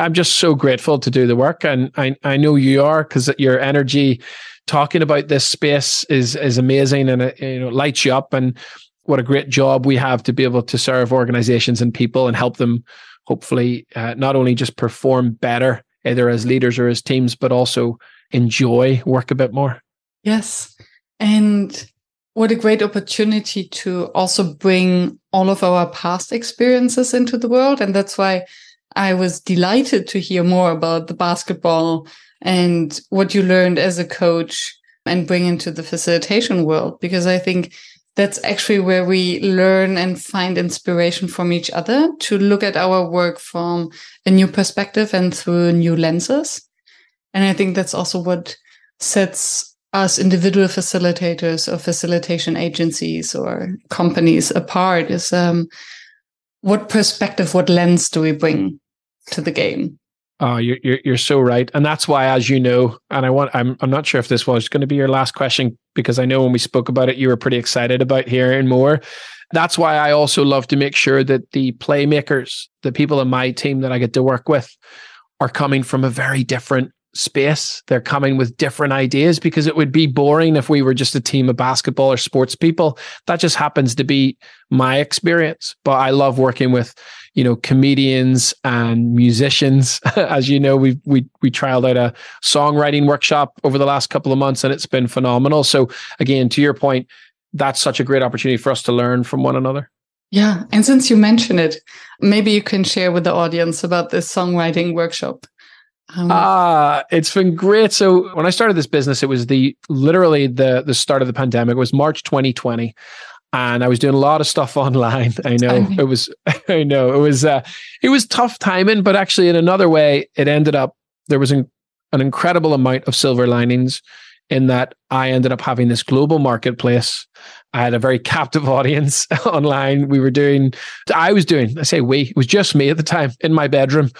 I'm just so grateful to do the work, and I I know you are, because your energy talking about this space is is amazing, and it, you know, lights you up. And what a great job we have to be able to serve organizations and people and help them, hopefully, uh, not only just perform better, either as leaders or as teams, but also enjoy work a bit more. Yes. And what a great opportunity to also bring all of our past experiences into the world. And that's why I was delighted to hear more about the basketball and what you learned as a coach and bring into the facilitation world, because I think that's actually where we learn and find inspiration from each other to look at our work from a new perspective and through new lenses. And I think that's also what sets us individual facilitators or facilitation agencies or companies apart is um, what perspective, what lens do we bring to the game? Oh, you're, you're you're so right, and that's why, as you know, and I want I'm I'm not sure if this was going to be your last question, because I know when we spoke about it, you were pretty excited about hearing more. That's why I also love to make sure that the playmakers, the people in my team that I get to work with, are coming from a very different space. They're coming with different ideas, because it would be boring if we were just a team of basketball or sports people. That just happens to be my experience, but I love working with, you know, comedians and musicians. As you know, we we we trialed out a songwriting workshop over the last couple of months, and it's been phenomenal. So again, to your point, that's such a great opportunity for us to learn from one another. Yeah, and since you mentioned it, maybe you can share with the audience about this songwriting workshop. Um, ah, it's been great. So when I started this business, it was the literally the the start of the pandemic. It was March twenty twenty. And I was doing a lot of stuff online. I know I mean. it was, I know it was, uh, it was tough timing, but actually in another way, it ended up, there was an, an incredible amount of silver linings in that I ended up having this global marketplace. I had a very captive audience online. We were doing, I was doing, I say we, it was just me at the time in my bedroom,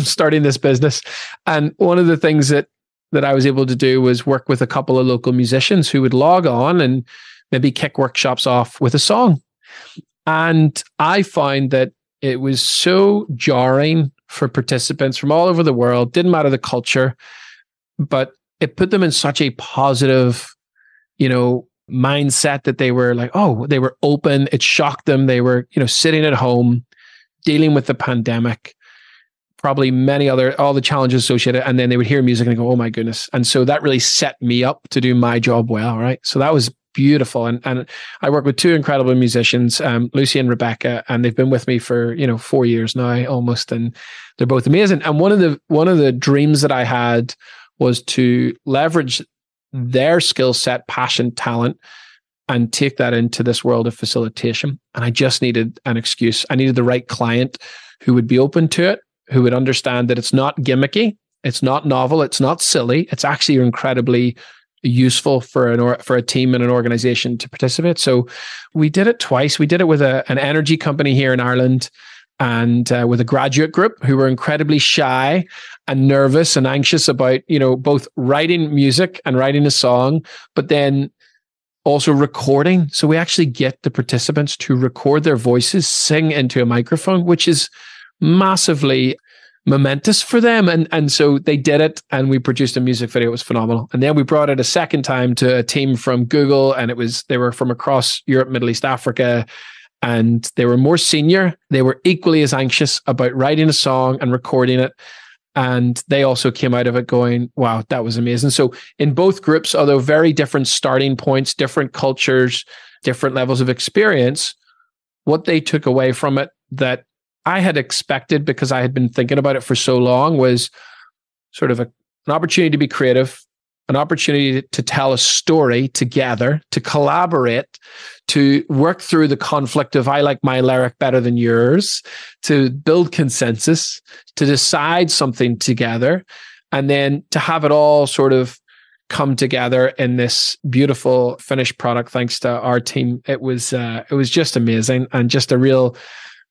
starting this business. And one of the things that, that I was able to do was work with a couple of local musicians who would log on and maybe kick workshops off with a song. And I found that it was so jarring for participants from all over the world, didn't matter the culture, but it put them in such a positive, you know, mindset that they were like, oh, they were open. It shocked them. They were, you know, sitting at home, dealing with the pandemic, probably many other, all the challenges associated. And then they would hear music and go, oh my goodness. And so that really set me up to do my job well, right? So that was beautiful. And and I work with two incredible musicians, um, Lucy and Rebecca, and they've been with me for, you know, four years now almost, and they're both amazing. And one of the one of the dreams that I had was to leverage their skill set, passion, talent, and take that into this world of facilitation. And I just needed an excuse. I needed the right client who would be open to it, who would understand that it's not gimmicky, it's not novel, it's not silly, it's actually incredibly useful for an or for a team and an organization to participate. So we did it twice. We did it with a, an energy company here in Ireland, and uh, with a graduate group who were incredibly shy and nervous and anxious about, you know, both writing music and writing a song, but then Also recording. So we actually get the participants to record their voices, sing into a microphone, which is massively momentous for them. And, and so they did it, and we produced a music video. It was phenomenal. And then we brought it a second time to a team from Google, and it was, they were from across Europe, Middle East, Africa, and they were more senior. They were equally as anxious about writing a song and recording it. And they also came out of it going, wow, that was amazing. So in both groups, although very different starting points, different cultures, different levels of experience, what they took away from it that I had expected, because I had been thinking about it for so long, was sort of a, an opportunity to be creative, an opportunity to tell a story together, to collaborate, to work through the conflict of I like my lyric better than yours, to build consensus, to decide something together, and then to have it all sort of come together in this beautiful finished product. Thanks to our team, it was uh, it was just amazing, and just a real,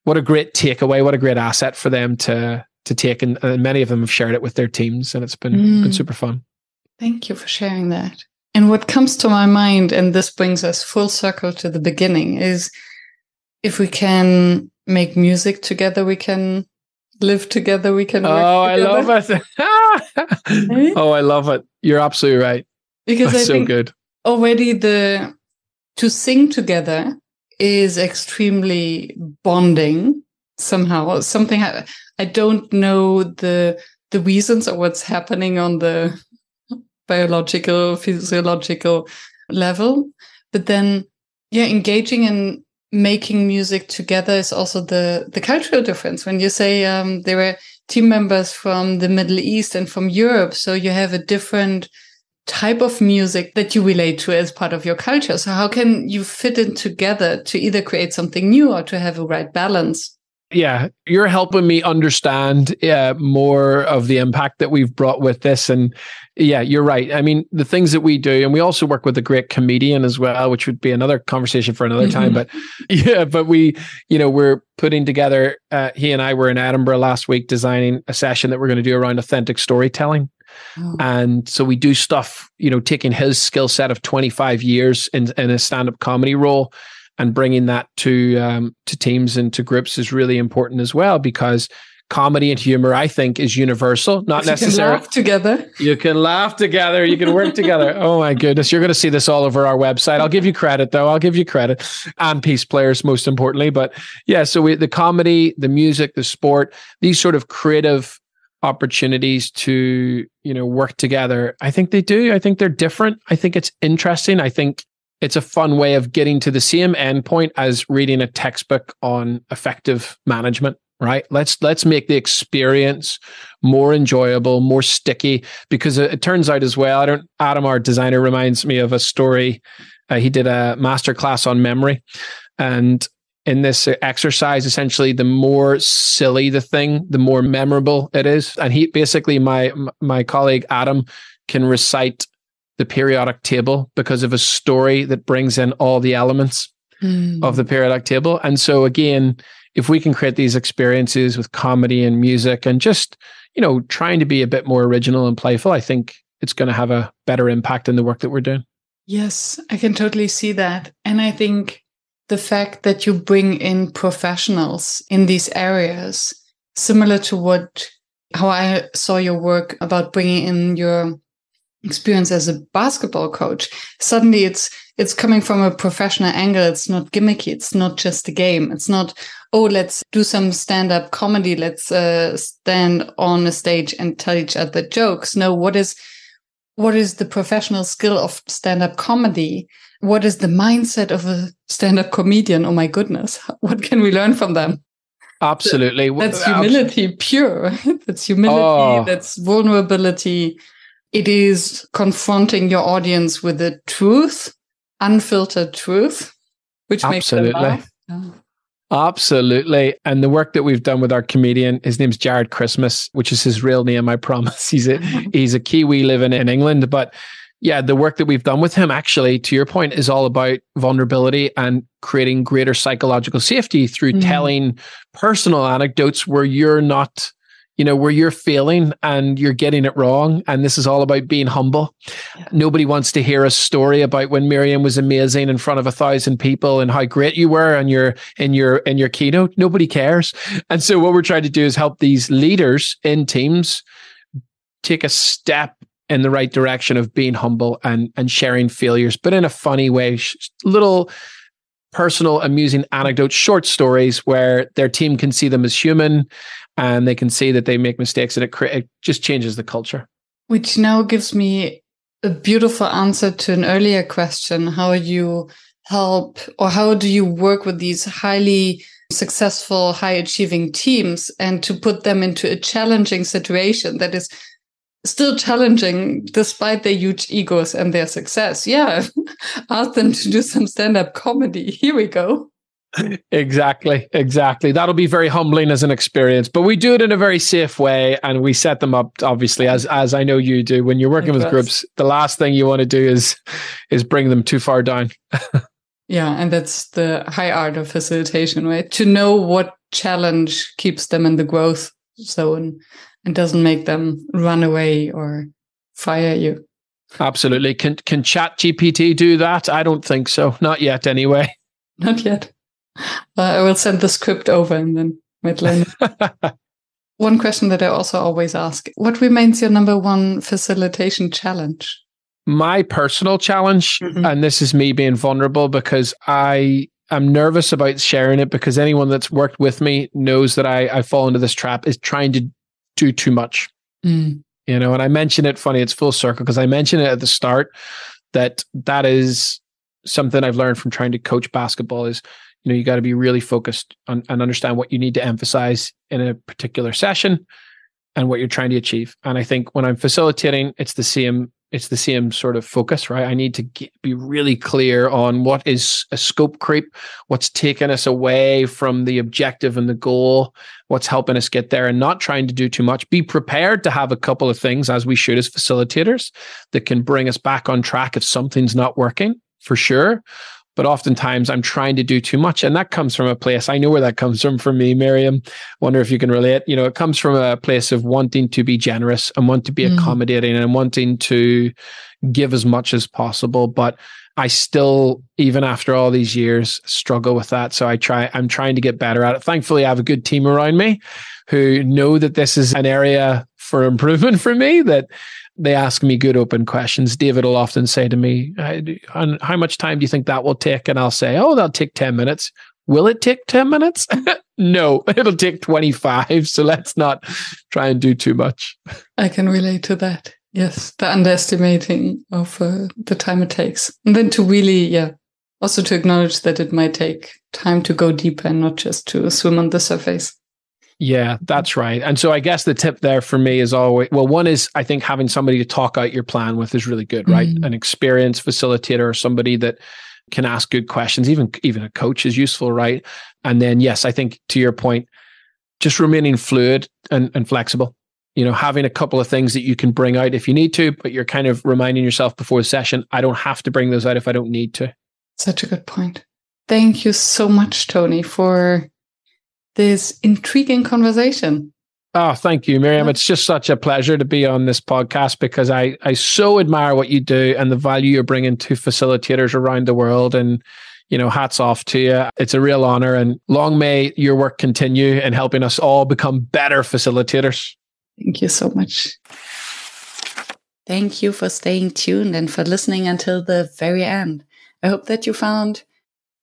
what a great takeaway, what a great asset for them to to take, and, and many of them have shared it with their teams, and it's been mm. been super fun. Thank you for sharing that. And what comes to my mind, and this brings us full circle to the beginning, is if we can make music together, we can live together, we can work oh, together. Oh, I love it. Right? Oh, I love it. You're absolutely right. Because That's I so think good. Already the to sing together is extremely bonding somehow. Something I, I don't know the the reasons or what's happening on the biological, physiological level. But then, yeah, engaging in making music together is also the, the cultural difference. When you say um, there were team members from the Middle East and from Europe, so you have a different type of music that you relate to as part of your culture. So how can you fit in together to either create something new or to have a right balance? Yeah, you're helping me understand uh, more of the impact that we've brought with this. And yeah, you're right. I mean, the things that we do, and we also work with a great comedian as well, which would be another conversation for another time. But yeah, but we, you know, we're putting together, uh, he and I were in Edinburgh last week designing a session that we're going to do around authentic storytelling. Oh. And so we do stuff, you know, taking his skill set of twenty-five years in, in a stand-up comedy role, and bringing that to um, to teams and to groups is really important as well, because comedy and humor, I think, is universal. Not necessarily. You can laugh together. You can laugh together. You can work together. Oh, my goodness. You're going to see this all over our website. I'll give you credit, though. I'll give you credit. And Peace Players, most importantly. But yeah, so we, the comedy, the music, the sport, these sort of creative opportunities to, you know, work together. I think they do. I think they're different. I think it's interesting. I think it's a fun way of getting to the same endpoint as reading a textbook on effective management, right? Let's let's make the experience more enjoyable, more sticky, because it, it turns out as well, I don't, Adam, our designer, reminds me of a story. Uh, he did a masterclass on memory. And in this exercise, essentially, the more silly the thing, the more memorable it is. And he basically, my my colleague, Adam, can recite the periodic table because of a story that brings in all the elements mm. of the periodic table. And so again, if we can create these experiences with comedy and music and just, you know, trying to be a bit more original and playful, I think it's going to have a better impact in the work that we're doing. Yes, I can totally see that. And I think the fact that you bring in professionals in these areas, similar to what, how I saw your work about bringing in your experience as a basketball coach, suddenly it's it's coming from a professional angle. It's not gimmicky. It's not just a game. It's not, oh, let's do some stand-up comedy. Let's uh, stand on a stage and tell each other jokes. No, what is what is the professional skill of stand-up comedy? What is the mindset of a stand-up comedian? Oh, my goodness. What can we learn from them? Absolutely. That's humility Absolutely. pure. Right? That's humility. Oh. That's vulnerability. It is confronting your audience with the truth, unfiltered truth, which Absolutely. makes them laugh. Oh. Absolutely. And the work that we've done with our comedian, his name's Jared Christmas, which is his real name, I promise. He's a, he's a Kiwi living in England. But yeah, the work that we've done with him, actually, to your point, is all about vulnerability and creating greater psychological safety through mm. telling personal anecdotes where you're not you know, where you're failing and you're getting it wrong. And this is all about being humble. Yeah. Nobody wants to hear a story about when Miriam was amazing in front of a thousand people and how great you were and your, in your, in your keynote. Nobody cares. And so what we're trying to do is help these leaders in teams take a step in the right direction of being humble and, and sharing failures, but in a funny way, little personal, amusing anecdotes, short stories where their team can see them as human and they can see that they make mistakes, and it, cre- it just changes the culture. Which now gives me a beautiful answer to an earlier question, how you help or how do you work with these highly successful, high-achieving teams and to put them into a challenging situation that is still challenging despite their huge egos and their success. Yeah, ask them to do some stand-up comedy. Here we go. Exactly, exactly. That'll be very humbling as an experience, but we do it in a very safe way and we set them up, obviously, as as I know you do. When you're working with groups, the last thing you want to do is is bring them too far down. Yeah, and that's the high art of facilitation, right? To know what challenge keeps them in the growth zone and doesn't make them run away or fire you. Absolutely. Can can ChatGPT do that? I don't think so. Not yet, anyway. Not yet. Uh, I will send the script over and then we'll learn. One question that I also always ask, what remains your number one facilitation challenge? My personal challenge, mm-hmm. and this is me being vulnerable because I am nervous about sharing it because anyone that's worked with me knows that I, I fall into this trap, is trying to do too much. Mm. You know, and I mention it, funny, it's full circle because I mentioned it at the start that that is something I've learned from trying to coach basketball is, you know, you got to be really focused on, and understand what you need to emphasize in a particular session and what you're trying to achieve. And I think when I'm facilitating, it's the same It's the same sort of focus, right? I need to get, be really clear on what is a scope creep, what's taking us away from the objective and the goal, what's helping us get there, and not trying to do too much. Be prepared to have a couple of things, as we should as facilitators, that can bring us back on track if something's not working, for sure. But oftentimes I'm trying to do too much. And that comes from a place, I know where that comes from for me, Miriam. Wonder if you can relate. You know, it comes from a place of wanting to be generous and want to be mm. accommodating and wanting to give as much as possible. But I still, even after all these years, struggle with that. So I try, I'm trying to get better at it. Thankfully, I have a good team around me who know that this is an area for improvement for me, that they ask me good open questions. David will often say to me, how much time do you think that will take? And I'll say, oh, that'll take ten minutes. Will it take ten minutes? No, it'll take twenty-five. So let's not try and do too much. I can relate to that. Yes, the underestimating of uh, the time it takes. And then to really, yeah, also to acknowledge that it might take time to go deeper and not just to swim on the surface. Yeah, that's right. And so I guess the tip there for me is always, well, one is I think having somebody to talk out your plan with is really good, right? Mm-hmm. An experienced facilitator or somebody that can ask good questions, even, even a coach is useful, right? And then, yes, I think to your point, just remaining fluid and, and flexible, you know, having a couple of things that you can bring out if you need to, but you're kind of reminding yourself before the session, I don't have to bring those out if I don't need to. Such a good point. Thank you so much, Tony, for this intriguing conversation. Oh, thank you, Miriam. It's just such a pleasure to be on this podcast because I, I so admire what you do and the value you're bringing to facilitators around the world. And, you know, hats off to you. It's a real honor, and long may your work continue in helping us all become better facilitators. Thank you so much. Thank you for staying tuned and for listening until the very end. I hope that you found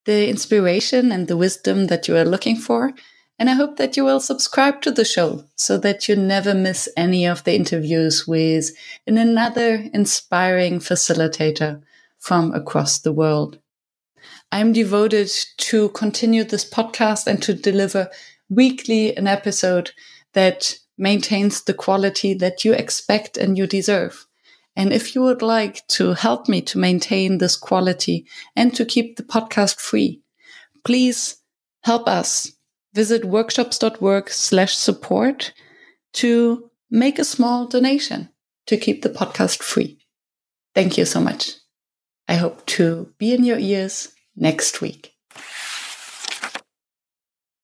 the inspiration and the wisdom that you are looking for. And I hope that you will subscribe to the show so that you never miss any of the interviews with another inspiring facilitator from across the world. I'm devoted to continue this podcast and to deliver weekly an episode that maintains the quality that you expect and you deserve. And if you would like to help me to maintain this quality and to keep the podcast free, please help us. Visit workshops.work slash support to make a small donation to keep the podcast free. Thank you so much. I hope to be in your ears next week.